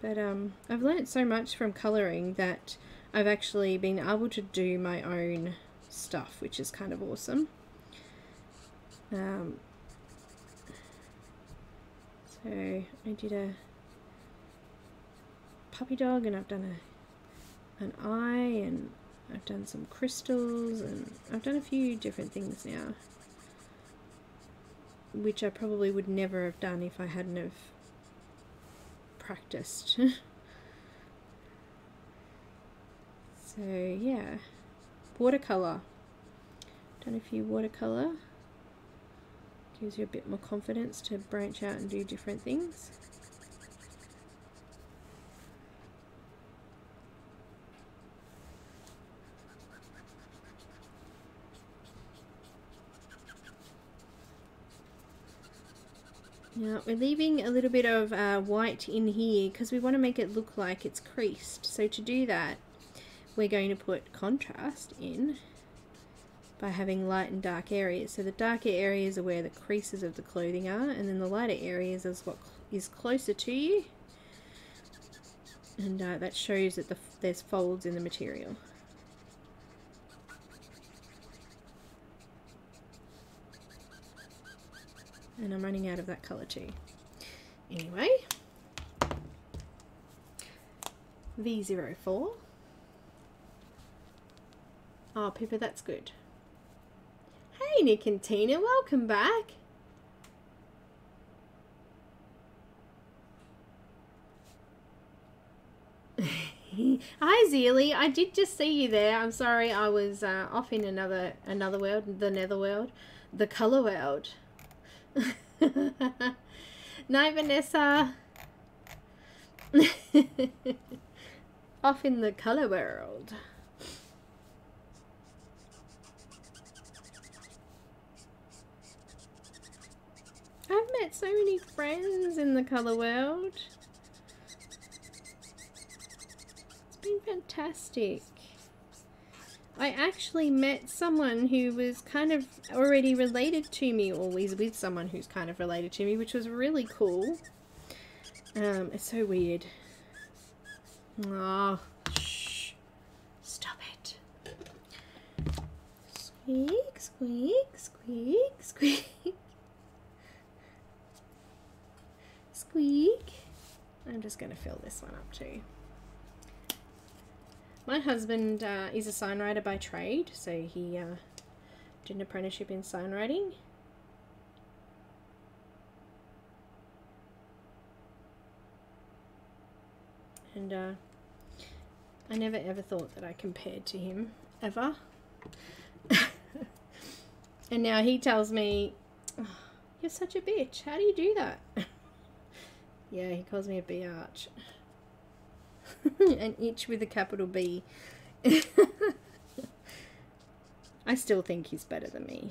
But um, I've learnt so much from colouring that I've actually been able to do my own stuff, which is kind of awesome. Um, So I did a puppy dog, and I've done a an eye, and I've done some crystals, and I've done a few different things now, which I probably would never have done if I hadn't have practiced. So yeah, watercolour. Done a few watercolour. Gives you a bit more confidence to branch out and do different things. Now we're leaving a little bit of uh, white in here because we want to make it look like it's creased. So to do that, we're going to put contrast in by having light and dark areas. So the darker areas are where the creases of the clothing are, and then the lighter areas is what is closer to you, and uh, that shows that the, there's folds in the material. And I'm running out of that colour too. Anyway, V zero four. Oh, Pippa, that's good. Hey, Nick and Tina, welcome back. Hi, Zeely. I did just see you there. I'm sorry, I was uh, off in another another world, the nether world, the colour world. Night, Vanessa. Off in the colour world. I've met so many friends in the colour world. It's been fantastic. I actually met someone who was kind of already related to me, always with someone who's kind of related to me, which was really cool. Um, it's so weird. Oh, shh. Stop it. Squeak, squeak, squeak, squeak. Squeak. I'm just going to fill this one up too. My husband uh, is a signwriter by trade, so he uh, did an apprenticeship in signwriting. And uh, I never ever thought that I compared to him, ever. And now he tells me, oh, you're such a bitch, how do you do that? Yeah, he calls me a B-arch. An itch with a capital B. I still think he's better than me.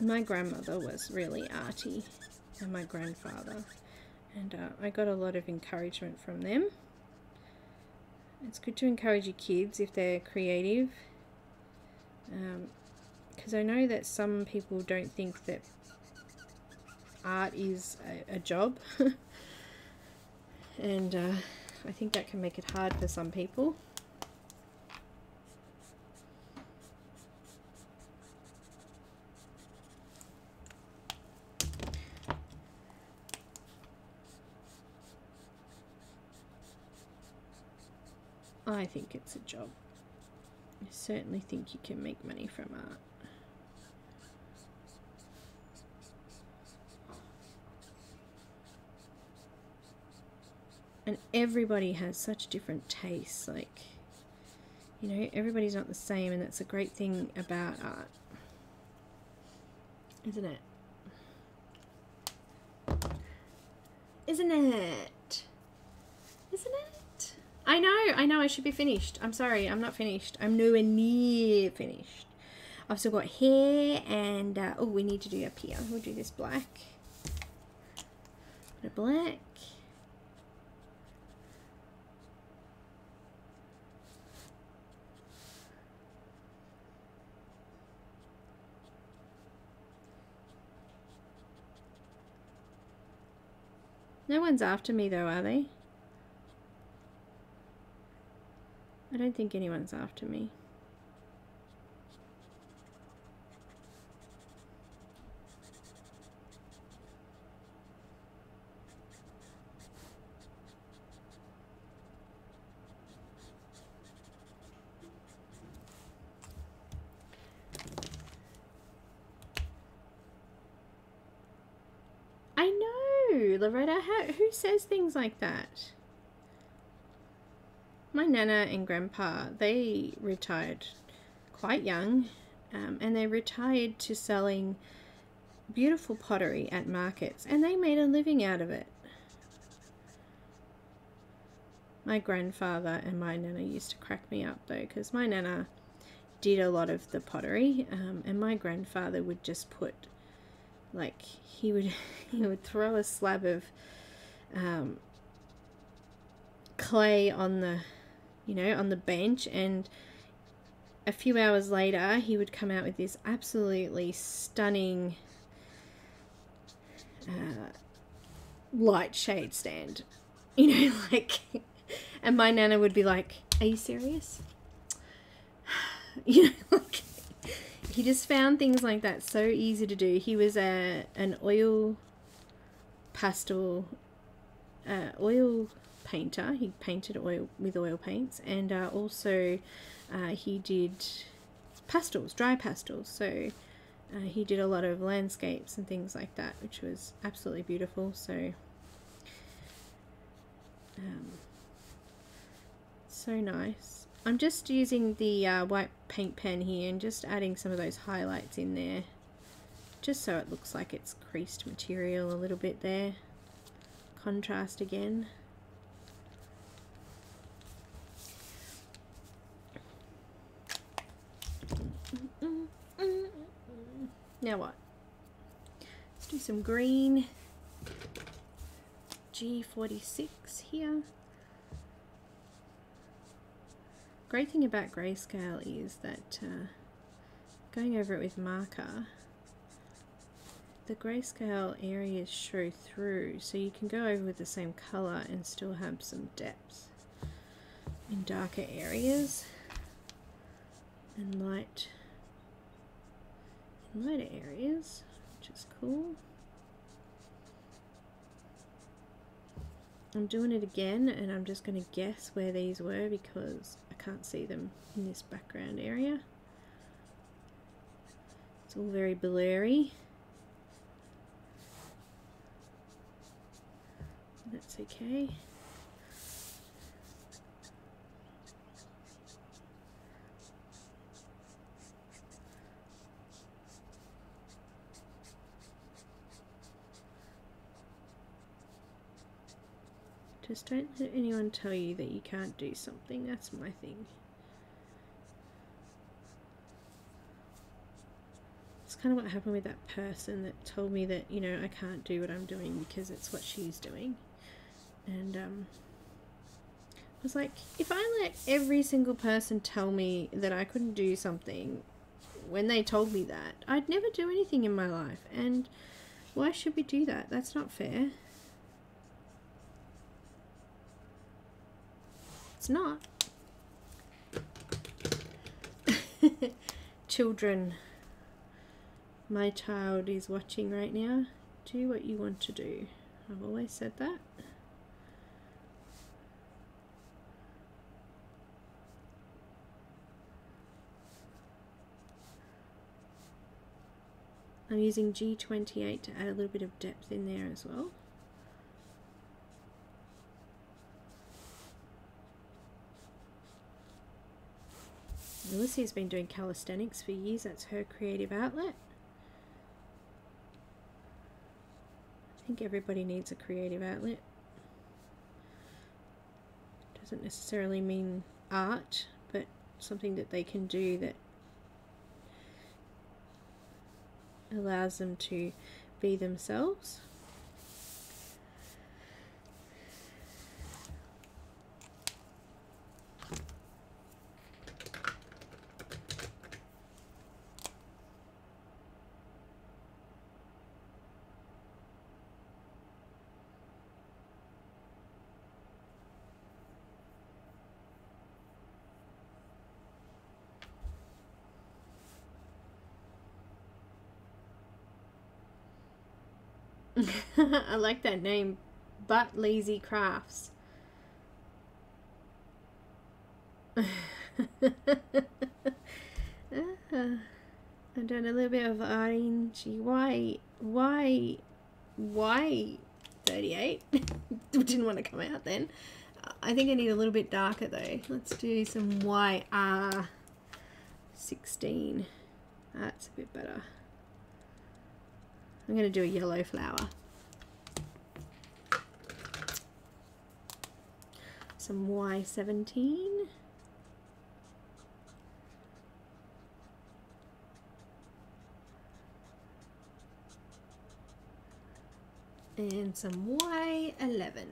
My grandmother was really arty, and my grandfather. And uh, I got a lot of encouragement from them. It's good to encourage your kids if they're creative, because um, I know that some people don't think that art is a, a job. And uh, I think that can make it hard for some people. I think it's a job. I certainly think you can make money from art. And everybody has such different tastes, like, you know, everybody's not the same, and that's a great thing about art, isn't it? Isn't it? Isn't it? I know, I know, I should be finished. I'm sorry, I'm not finished. I'm nowhere near finished. I've still got hair and, uh, oh, we need to do up here. We'll do this black. A bit of black. No one's after me though, are they? I don't think anyone's after me. Loretta, how, who says things like that? My Nana and Grandpa, they retired quite young, um, and they retired to selling beautiful pottery at markets, and they made a living out of it. My grandfather and my Nana used to crack me up though, because my Nana did a lot of the pottery, um, and my grandfather would just put, like, he would he would throw a slab of um, clay on the, you know, on the bench, and a few hours later he would come out with this absolutely stunning uh, light shade stand, you know, like, and my Nana would be like, "Are you serious?" You know, like, he just found things like that so easy to do. He was a an oil pastel, uh, oil painter. He painted oil with oil paints, and uh, also uh, he did pastels, dry pastels. So uh, he did a lot of landscapes and things like that, which was absolutely beautiful. So um, so nice. I'm just using the uh, white paint pen here and just adding some of those highlights in there, just so it looks like it's creased material a little bit there. Contrast again. Now what? Let's do some green. G forty-six here. Great thing about grayscale is that uh, going over it with marker, the grayscale areas show through, so you can go over with the same color and still have some depth in darker areas and light in lighter areas, which is cool. I'm doing it again, and I'm just going to guess where these were because I can't see them in this background area. It's all very blurry. That's okay. Just don't let anyone tell you that you can't do something. That's my thing. It's kind of what happened with that person that told me that, you know, I can't do what I'm doing because it's what she's doing. And um, I was like, if I let every single person tell me that I couldn't do something when they told me that, I'd never do anything in my life. And why should we do that? That's not fair. It's not. Children, my child is watching right now. Do what you want to do. I've always said that. I'm using G twenty-eight to add a little bit of depth in there as well. Alicia's been doing calisthenics for years, that's her creative outlet. I think everybody needs a creative outlet. Doesn't necessarily mean art, but something that they can do that allows them to be themselves. I like that name, But Lazy Crafts. uh, I'm doing a little bit of orange. Why? Why? Why? thirty-eight. Didn't want to come out then. I think I need a little bit darker though. Let's do some Y R sixteen. That's a bit better. I'm going to do a yellow flower. Some Y seventeen. And some Y eleven.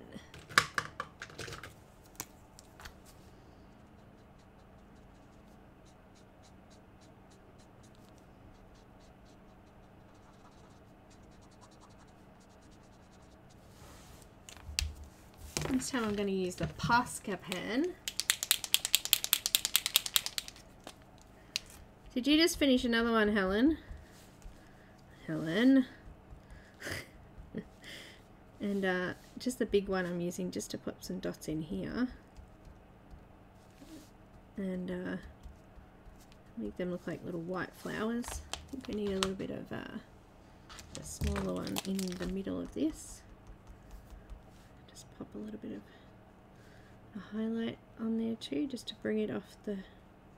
This time I'm going to use the Posca pen. Did you just finish another one, Helen? Helen. And uh, just the big one I'm using just to put some dots in here. And uh, make them look like little white flowers. I think I need a little bit of uh, a smaller one in the middle of this. Pop a little bit of a highlight on there too, just to bring it off the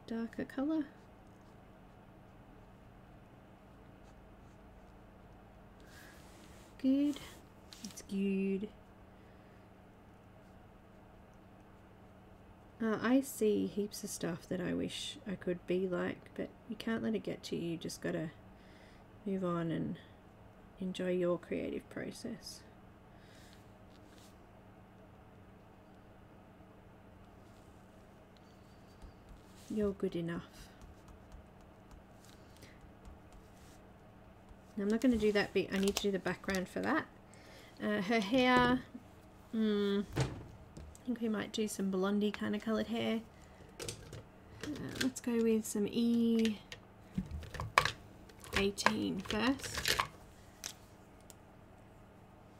darker colour. Good. It's good. Uh, I see heaps of stuff that I wish I could be like, but you can't let it get to you. You just gotta move on and enjoy your creative process. You're good enough. And I'm not going to do that bit. I need to do the background for that. Uh, her hair. Mm, I think we might do some blondie kind of coloured hair. Uh, let's go with some E eighteen first.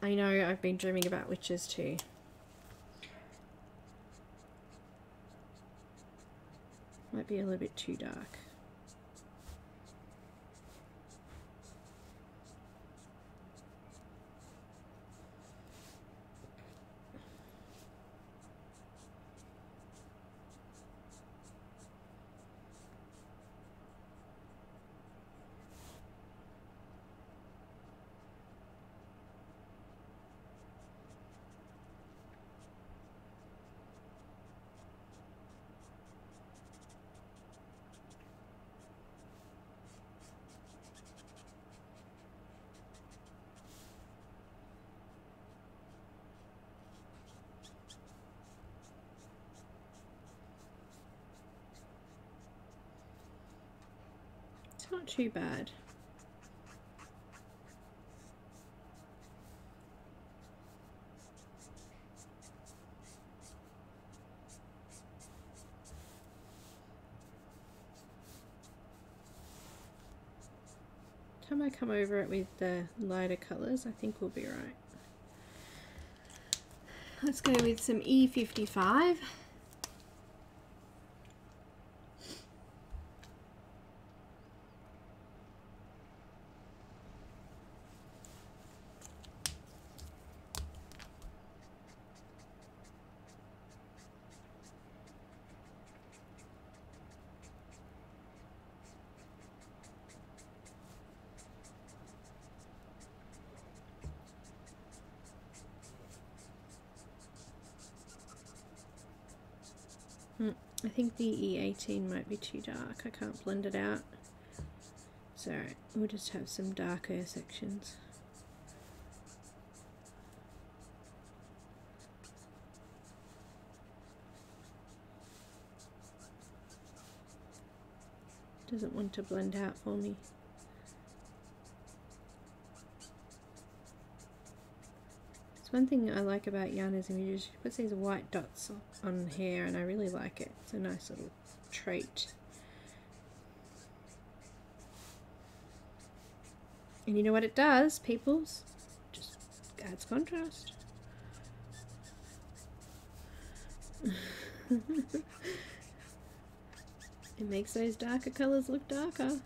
I know I've been dreaming about witches too. Might be a little bit too dark. Not too bad. Time I come over it with the lighter colours, I think we'll be right. Let's go with some E fifty-five. Mm, I think the E eighteen might be too dark. I can't blend it out. It's alright, we'll just have some darker sections. Doesn't want to blend out for me. It's one thing I like about Janna's images, she puts these white dots on hair and I really like it. It's a nice little trait. And you know what it does, peoples? Just adds contrast. It makes those darker colours look darker.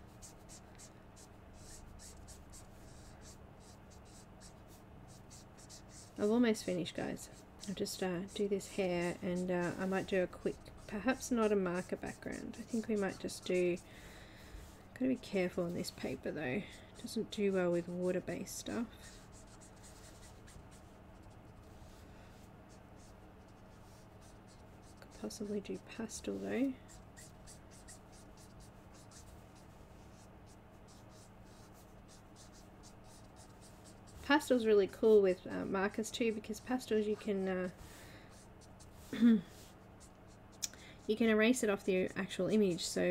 I've almost finished, guys. I'll just uh, do this hair and uh, I might do a quick, perhaps not a marker background. I think we might just do, gotta be careful on this paper though. It doesn't do well with water-based stuff. Could possibly do pastel though. Pastel's really cool with uh, markers too, because pastels you can uh, you can erase it off the actual image, so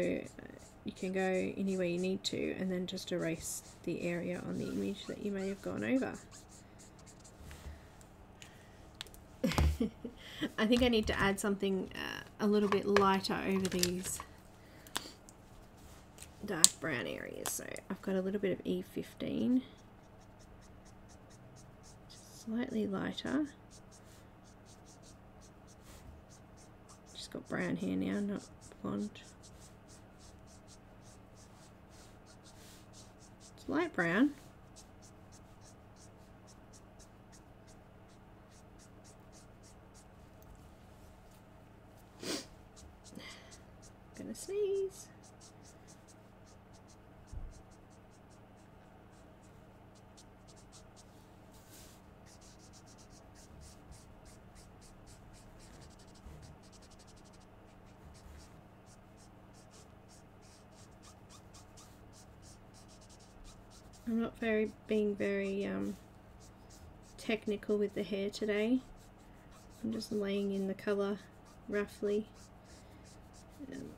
you can go anywhere you need to and then just erase the area on the image that you may have gone over. I think I need to add something uh, a little bit lighter over these dark brown areas, so I've got a little bit of E fifteen. Slightly lighter. Just got brown hair now, not blonde. It's light brown. Gonna sneeze. I'm not very being very um, technical with the hair today. I'm just laying in the colour roughly. Um,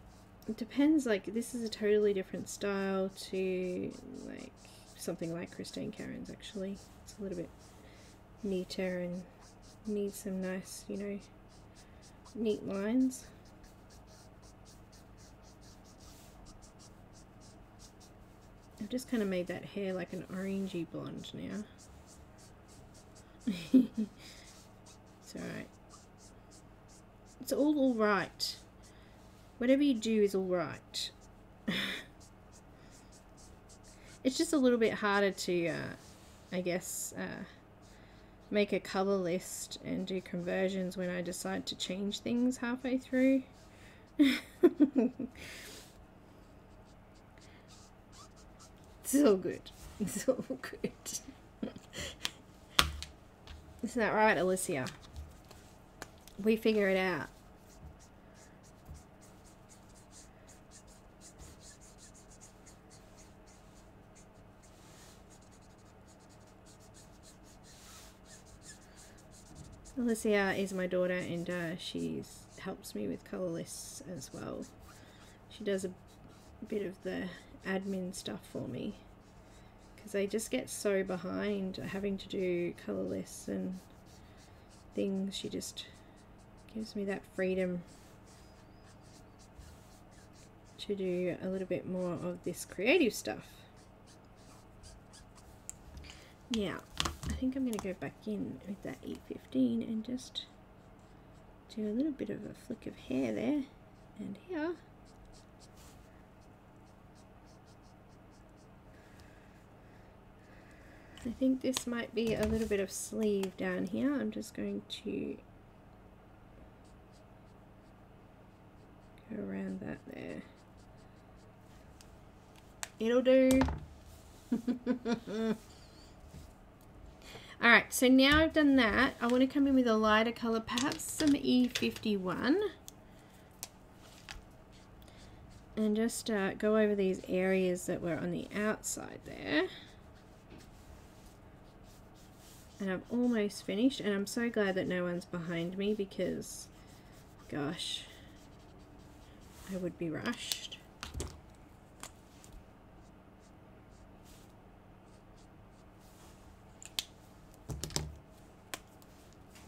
it depends, like this is a totally different style to like something like Christine Caron's actually. It's a little bit neater and needs some nice, you know, neat lines. I've just kind of made that hair like an orangey blonde now. It's alright. It's all alright. Whatever you do is alright. It's just a little bit harder to, uh, I guess, uh, make a colour list and do conversions when I decide to change things halfway through. It's all good. It's all good. Isn't that right, Alicia? We figure it out. Alicia is my daughter and uh, she helps me with colour lists as well. She does a bit of the admin stuff for me because I just get so behind having to do colour lists and things. She just gives me that freedom to do a little bit more of this creative stuff. Yeah, I think I'm going to go back in with that E fifteen and just do a little bit of a flick of hair there and here. I think this might be a little bit of sleeve down here. I'm just going to go around that there. It'll do. Alright, so now I've done that, I want to come in with a lighter colour, perhaps some E fifty-one. and just uh, go over these areas that were on the outside there. And I've almost finished, and I'm so glad that no one's behind me, because gosh, I would be rushed.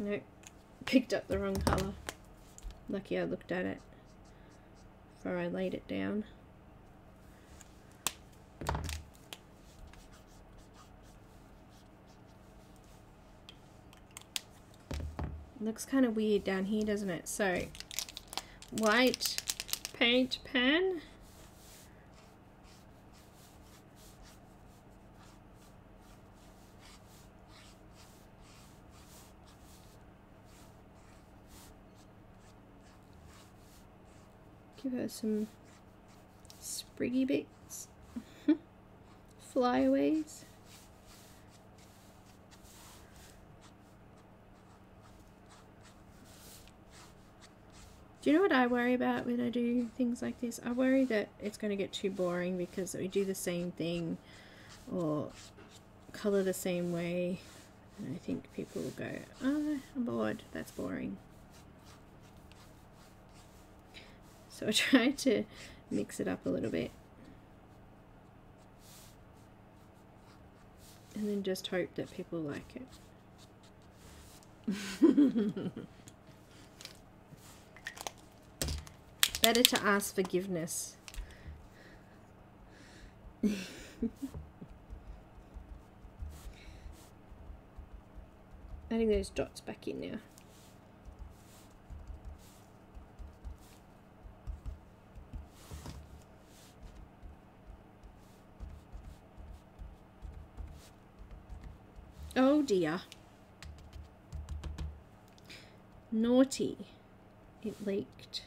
Nope, picked up the wrong colour. Lucky I looked at it before I laid it down. Looks kind of weird down here, doesn't it? So, white paint pen. Give her some spriggy bits, flyaways. Do you know what I worry about when I do things like this? I worry that it's going to get too boring because we do the same thing or colour the same way, and I think people will go, oh, I'm bored, that's boring. So I try to mix it up a little bit and then just hope that people like it. Better to ask forgiveness. Adding those dots back in now. Oh dear. Naughty. It leaked.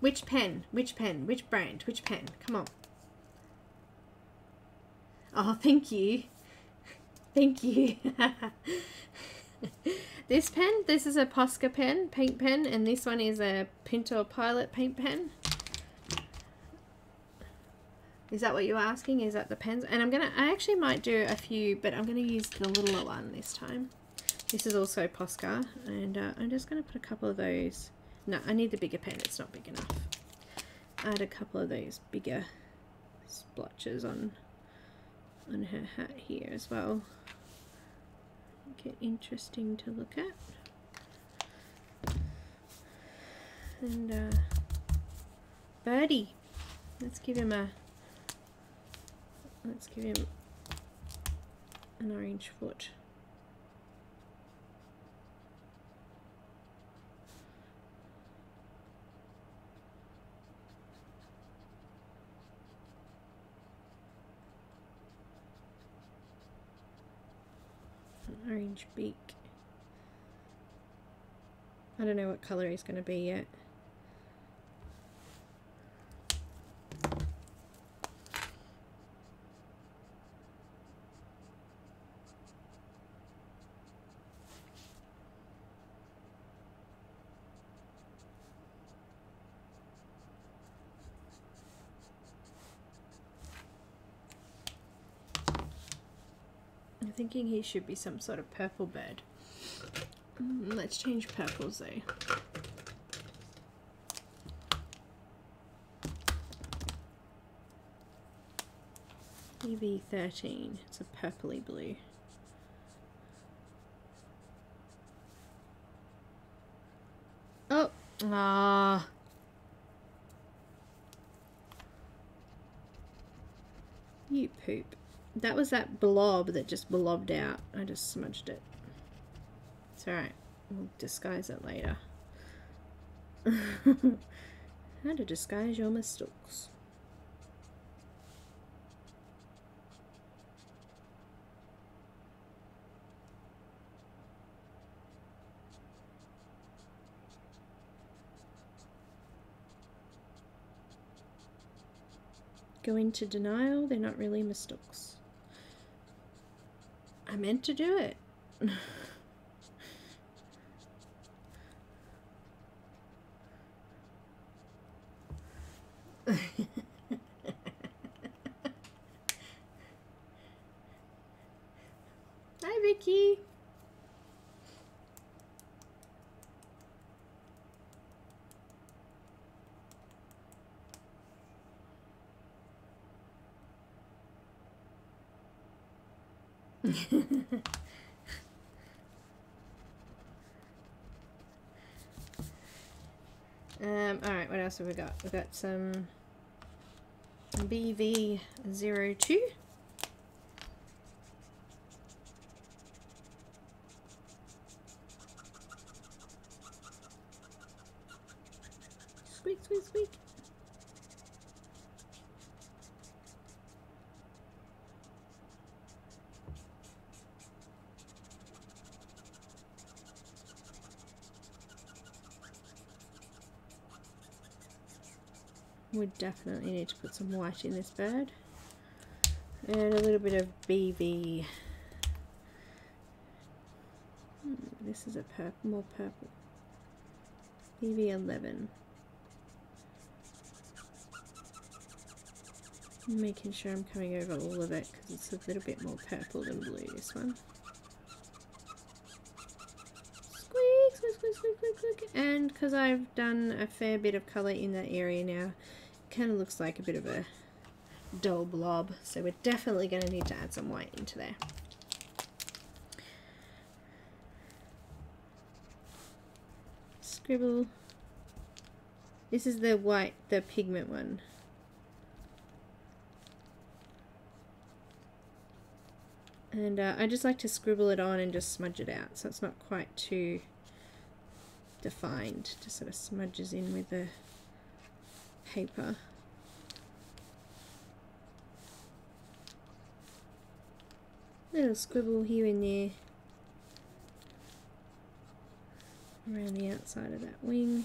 Which pen? Which pen? Which brand? Which pen? Come on. Oh, thank you. Thank you. This pen, this is a Posca pen, paint pen, and this one is a Pintor Pilot paint pen. Is that what you're asking? Is that the pens? And I'm going to, I actually might do a few, but I'm going to use the littler one this time. This is also Posca, and uh, I'm just going to put a couple of those. No, I need the bigger pen, it's not big enough. Add a couple of those bigger splotches on on her hat here as well. Make it interesting to look at. And uh, Birdie, let's give him a let's give him an orange foot. Orange beak. I don't know what colour he's going to be yet. Thinking he should be some sort of purple bird. Mm, let's change purples though. E V thirteen, it's a purpley blue. Oh, ah. You poop. That was that blob that just blobbed out. I just smudged it. It's alright. We'll disguise it later. How to disguise your mistakes. go into denial. They're not really mistakes. I meant to do it. Hi, Vicky. Um, alright, what else have we got? We've got some B V zero two. Squeak, squeak, squeak. We definitely need to put some white in this bird. And a little bit of B V. Hmm, this is a purple, more purple. B V eleven. Making sure I'm coming over all of it because it's a little bit more purple than blue, this one. Squeak, squeak, squeak, squeak, squeak, squeak. And because I've done a fair bit of colour in that area now, kind of looks like a bit of a dull blob, so we're definitely going to need to add some white into there. Scribble. This is the white, the pigment one. And uh, I just like to scribble it on and just smudge it out so it's not quite too defined, just sort of smudges in with the paper. Little scribble here and there around the outside of that wing.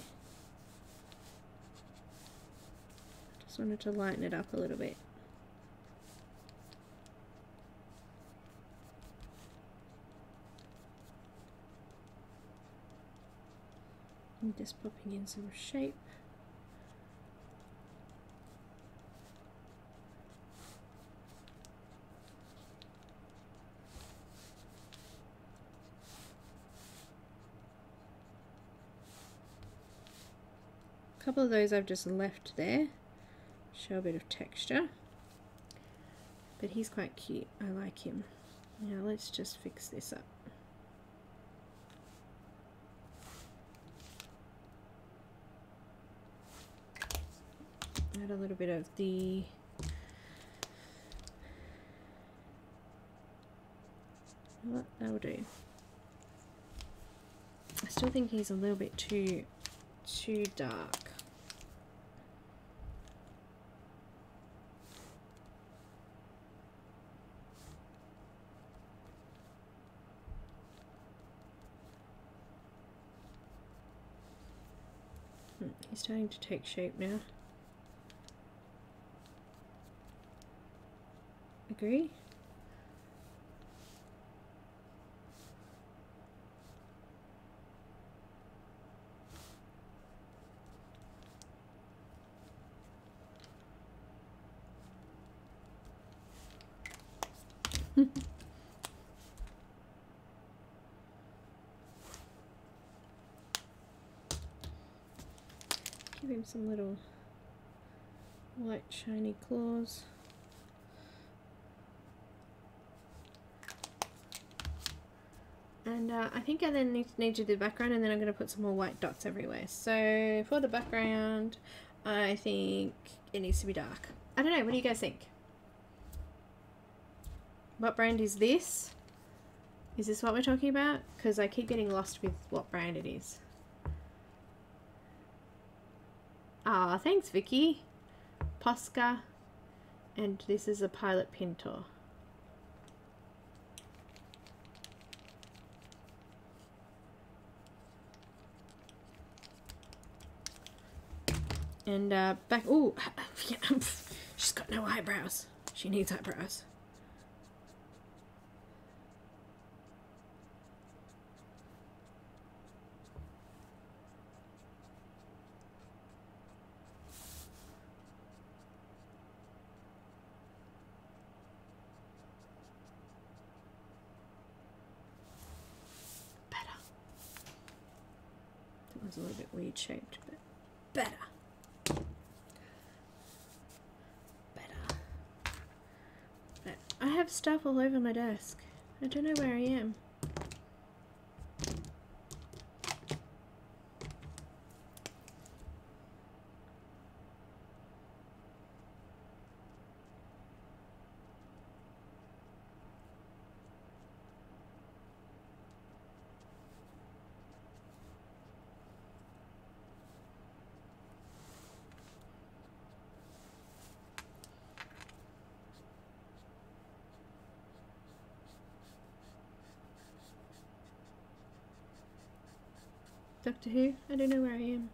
Just wanted to lighten it up a little bit. I'm just popping in some shape. A couple of those I've just left there, show a bit of texture, but he's quite cute, I like him. Now let's just fix this up. Add a little bit of the what that'll do. I still think he's a little bit too too dark. He's starting to take shape now. Agree? Give him some little white shiny claws. And uh, I think I then need to, need to do the background, and then I'm going to put some more white dots everywhere. So for the background, I think it needs to be dark. I don't know. What do you guys think? What brand is this? Is this what we're talking about? Because I keep getting lost with what brand it is. Ah, oh, thanks, Vicky. Posca. And this is a Pilot Pintor. And uh, back, oh, She's got no eyebrows. She needs eyebrows. A little bit weird shaped, but better. Better. But I have stuff all over my desk. I don't know where I am. Doctor Who? I don't know where I am.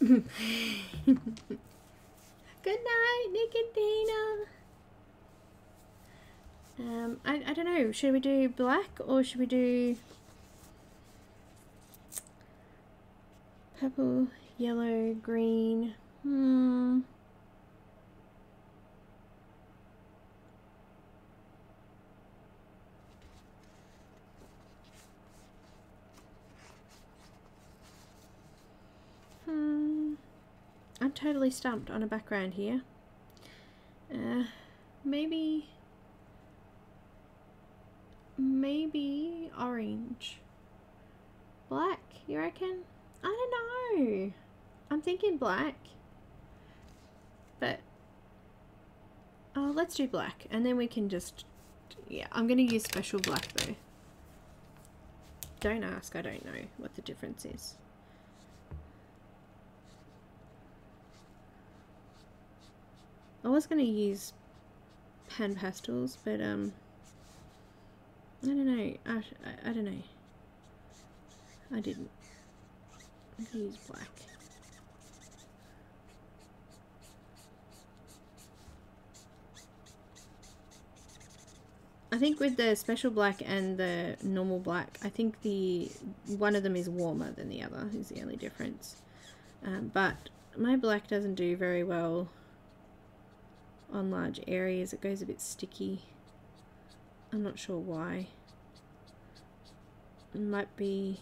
Good night, Nick and Neenah. Um, I, I don't know. Should we do black or should we do purple, yellow, green? Hmm. I'm totally stumped on a background here. Uh, maybe, maybe orange, black. You reckon? I don't know. I'm thinking black, but oh, let's do black, and then we can just yeah. I'm gonna use special black though. Don't ask. I don't know what the difference is. I was going to use pan pastels, but, um, I don't know, I, I, I don't know, I didn't, I'm going to use black. I think with the special black and the normal black, I think the, one of them is warmer than the other, is the only difference, um, but my black doesn't do very well on large areas. It goes a bit sticky. I'm not sure why. It might be,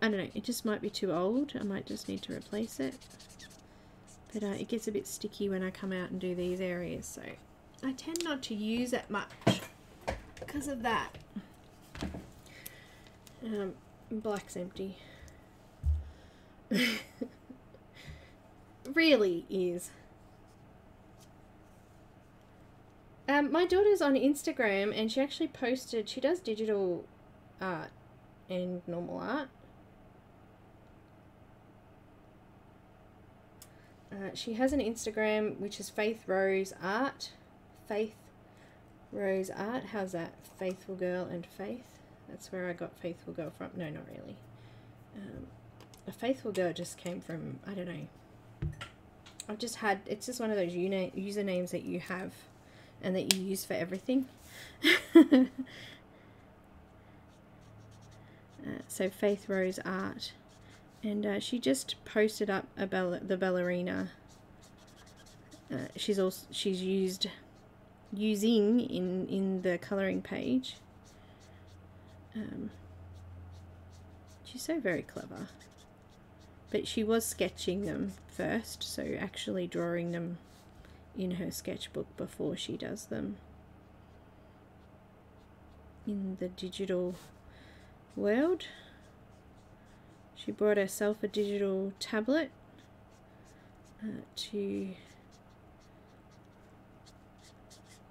I don't know, it just might be too old. I might just need to replace it, but uh, it gets a bit sticky when I come out and do these areas, so I tend not to use it much because of that. Um, black's empty. Really is. Um, my daughter's on Instagram and she actually posted, she does digital art and normal art. Uh, she has an Instagram which is Faith Rose Art. Faith Rose Art. How's that? Faithful Girl and Faith. That's where I got Faithful Girl from. No, not really. Um, a Faithful Girl just came from, I don't know. I've just had, it's just one of those uni- usernames that you have and that you use for everything. uh, so Faith Rose Art, and uh, she just posted up a ball the ballerina. Uh, she's also she's used using in in the colouring page. Um, she's so very clever, but she was sketching them first, so actually drawing them in her sketchbook before she does them in the digital world. She bought herself a digital tablet uh, to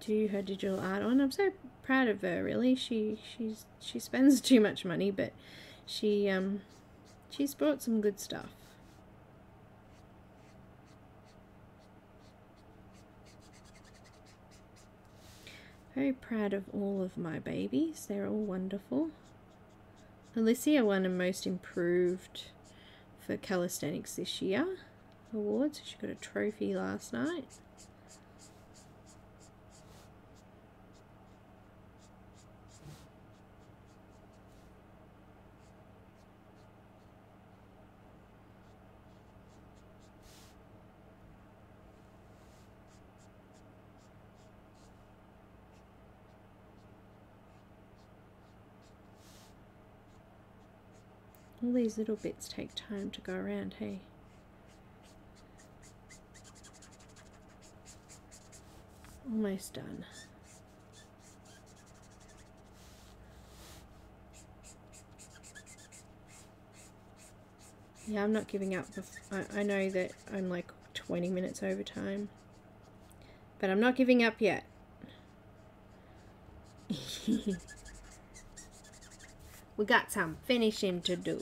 do her digital art on. I'm so proud of her, really. She she's she spends too much money, but she um she's bought some good stuff. Very proud of all of my babies. They're all wonderful. Alicia won a Most Improved for Calisthenics this year awards. She got a trophy last night. All these little bits take time to go around, hey? Almost done. Yeah, I'm not giving up. I, I know that I'm like twenty minutes over time, but I'm not giving up yet. We got some finishing to do.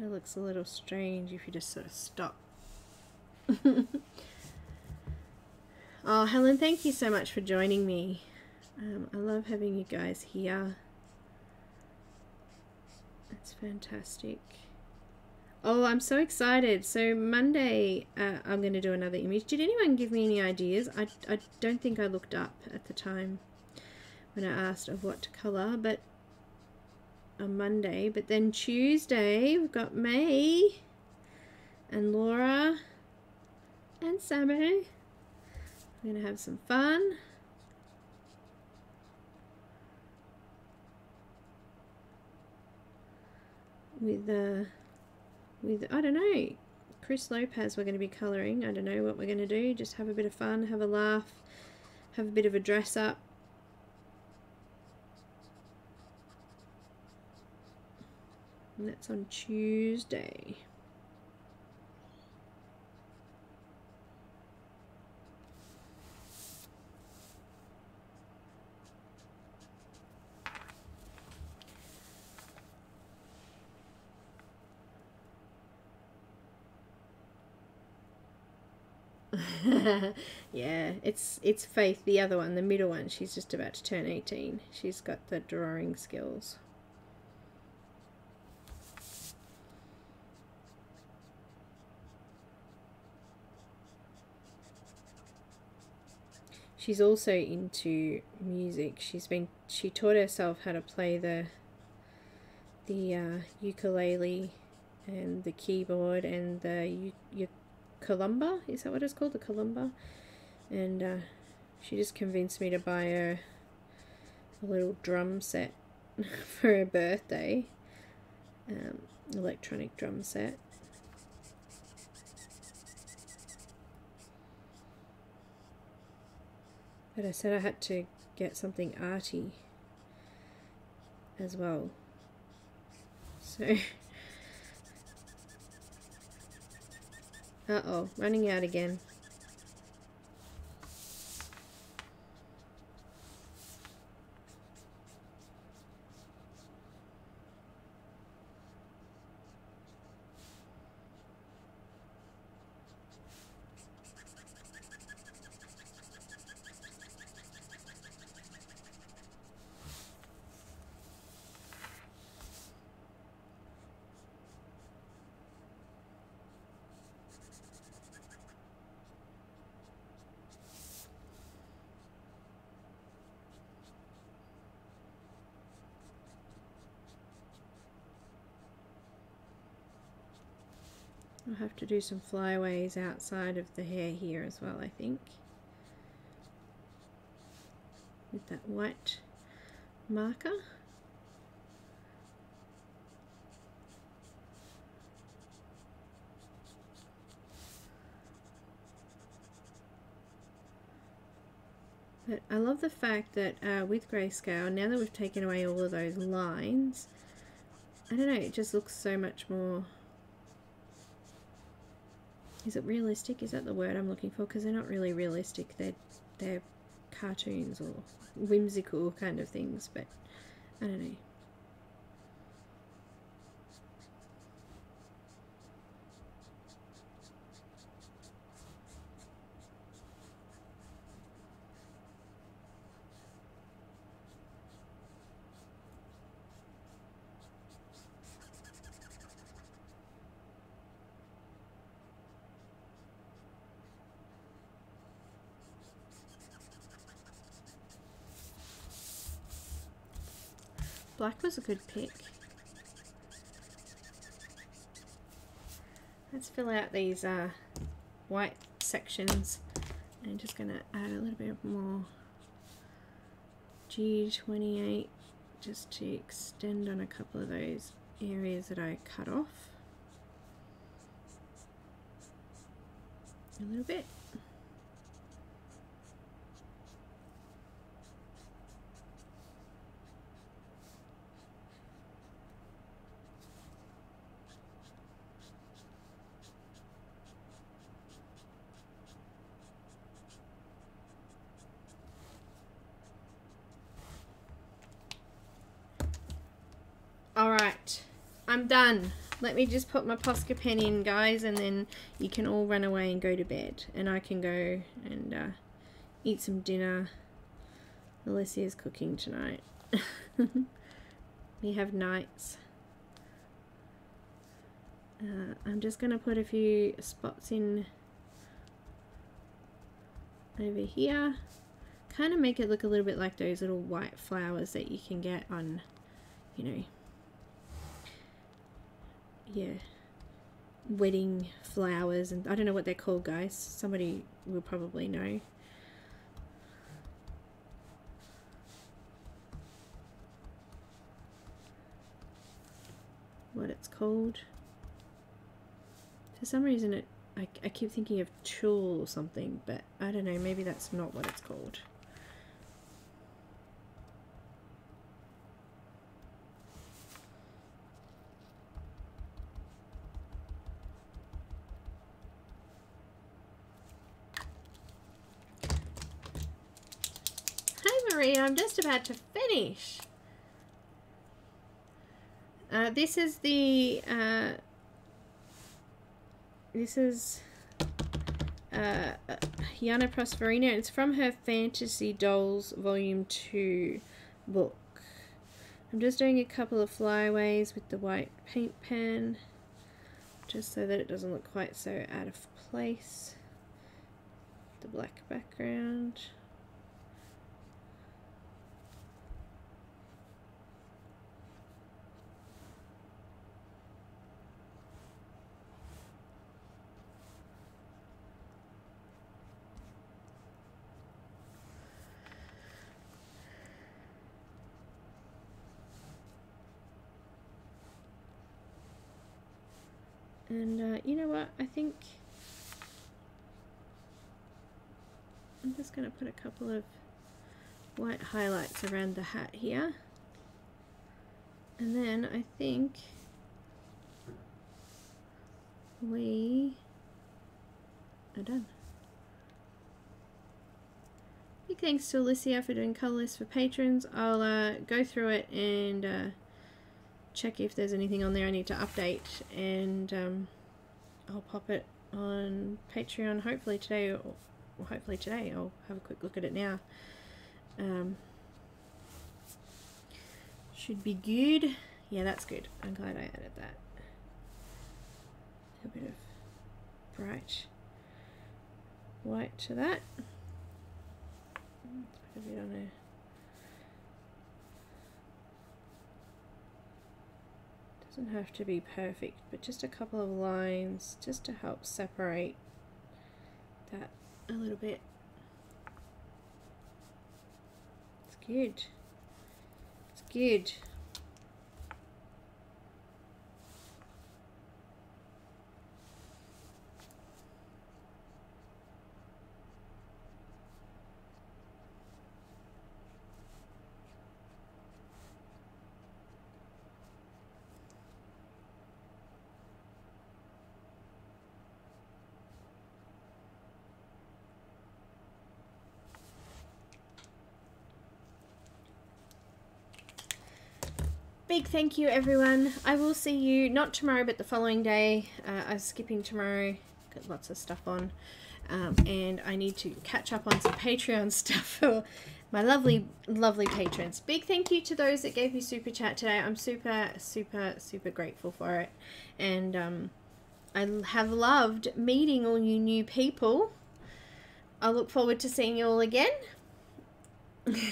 It looks a little strange if you just sort of stop. Oh, Helen, thank you so much for joining me. Um, I love having you guys here. That's fantastic. Oh, I'm so excited. So Monday, uh, I'm going to do another image. Did anyone give me any ideas? I, I don't think I looked up at the time when I asked of what to colour, but on Monday, but then Tuesday we've got May and Laura and Samu. We're gonna have some fun. With uh with I don't know, Chris Lopez we're gonna be colouring. I don't know what we're gonna do, just have a bit of fun, have a laugh, have a bit of a dress up. And that's on Tuesday. Yeah, it's it's Faith, the other one, the middle one. She's just about to turn eighteen. She's got the drawing skills. She's also into music. She's been she taught herself how to play the the uh, ukulele and the keyboard and the ukulele. Is that what it's called? The kalimba. And uh, she just convinced me to buy her a little drum set for her birthday, um, electronic drum set. But I said I had to get something arty as well. So, uh-oh, running out again. I'll have to do some flyaways outside of the hair here as well, I think. With that white marker. But I love the fact that uh, with grayscale, now that we've taken away all of those lines, I don't know, it just looks so much more... Is it realistic? Is that the word I'm looking for? Because they're not really realistic. They're, they're cartoons or whimsical kind of things, but I don't know. Black was a good pick. Let's fill out these uh, white sections. I'm just going to add a little bit more G twenty-eight just to extend on a couple of those areas that I cut off a little bit. Done. Let me just put my Posca pen in, guys, and then you can all run away and go to bed, and I can go and uh, eat some dinner. Alicia's cooking tonight. We have nights. Uh, I'm just going to put a few spots in over here. Kind of make it look a little bit like those little white flowers that you can get on, you know, yeah, wedding flowers, and I don't know what they're called, guys. Somebody will probably know. What it's called. For some reason it, I, I keep thinking of tulle or something, but I don't know, maybe that's not what it's called. I'm just about to finish. Uh, this is the uh, this is uh, Janna Prosvirina. It's from her Fantasy Dolls Volume Two book. I'm just doing a couple of flyaways with the white paint pen, just so that it doesn't look quite so out of place. The black background. And uh, you know what, I think I'm just going to put a couple of white highlights around the hat here. And then I think we are done. Big thanks to Alicia for doing colour lists for patrons. I'll uh, go through it and... Uh, check if there's anything on there I need to update, and um, I'll pop it on Patreon hopefully today, or, or hopefully today I'll have a quick look at it now. Um, should be good. Yeah, that's good. I'm glad I added that. A bit of bright white to that. Let's put a bit on a doesn't have to be perfect, but just a couple of lines just to help separate that a little bit. It's good. It's good. Big thank you, everyone. I will see you not tomorrow but the following day. uh, I'm skipping tomorrow, got lots of stuff on, um, and I need to catch up on some Patreon stuff for my lovely lovely patrons. Big thank you to those that gave me super chat today. I'm super super super grateful for it, and um, I have loved meeting all you new people. I look forward to seeing you all again.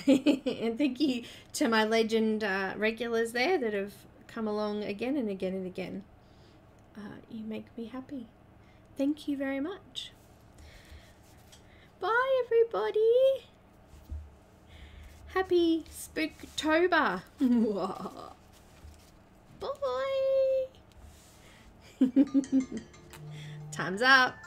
And thank you to my legend uh, regulars there that have come along again and again and again. Uh, you make me happy. Thank you very much. Bye, everybody. Happy Spooktober. Bye. Time's up.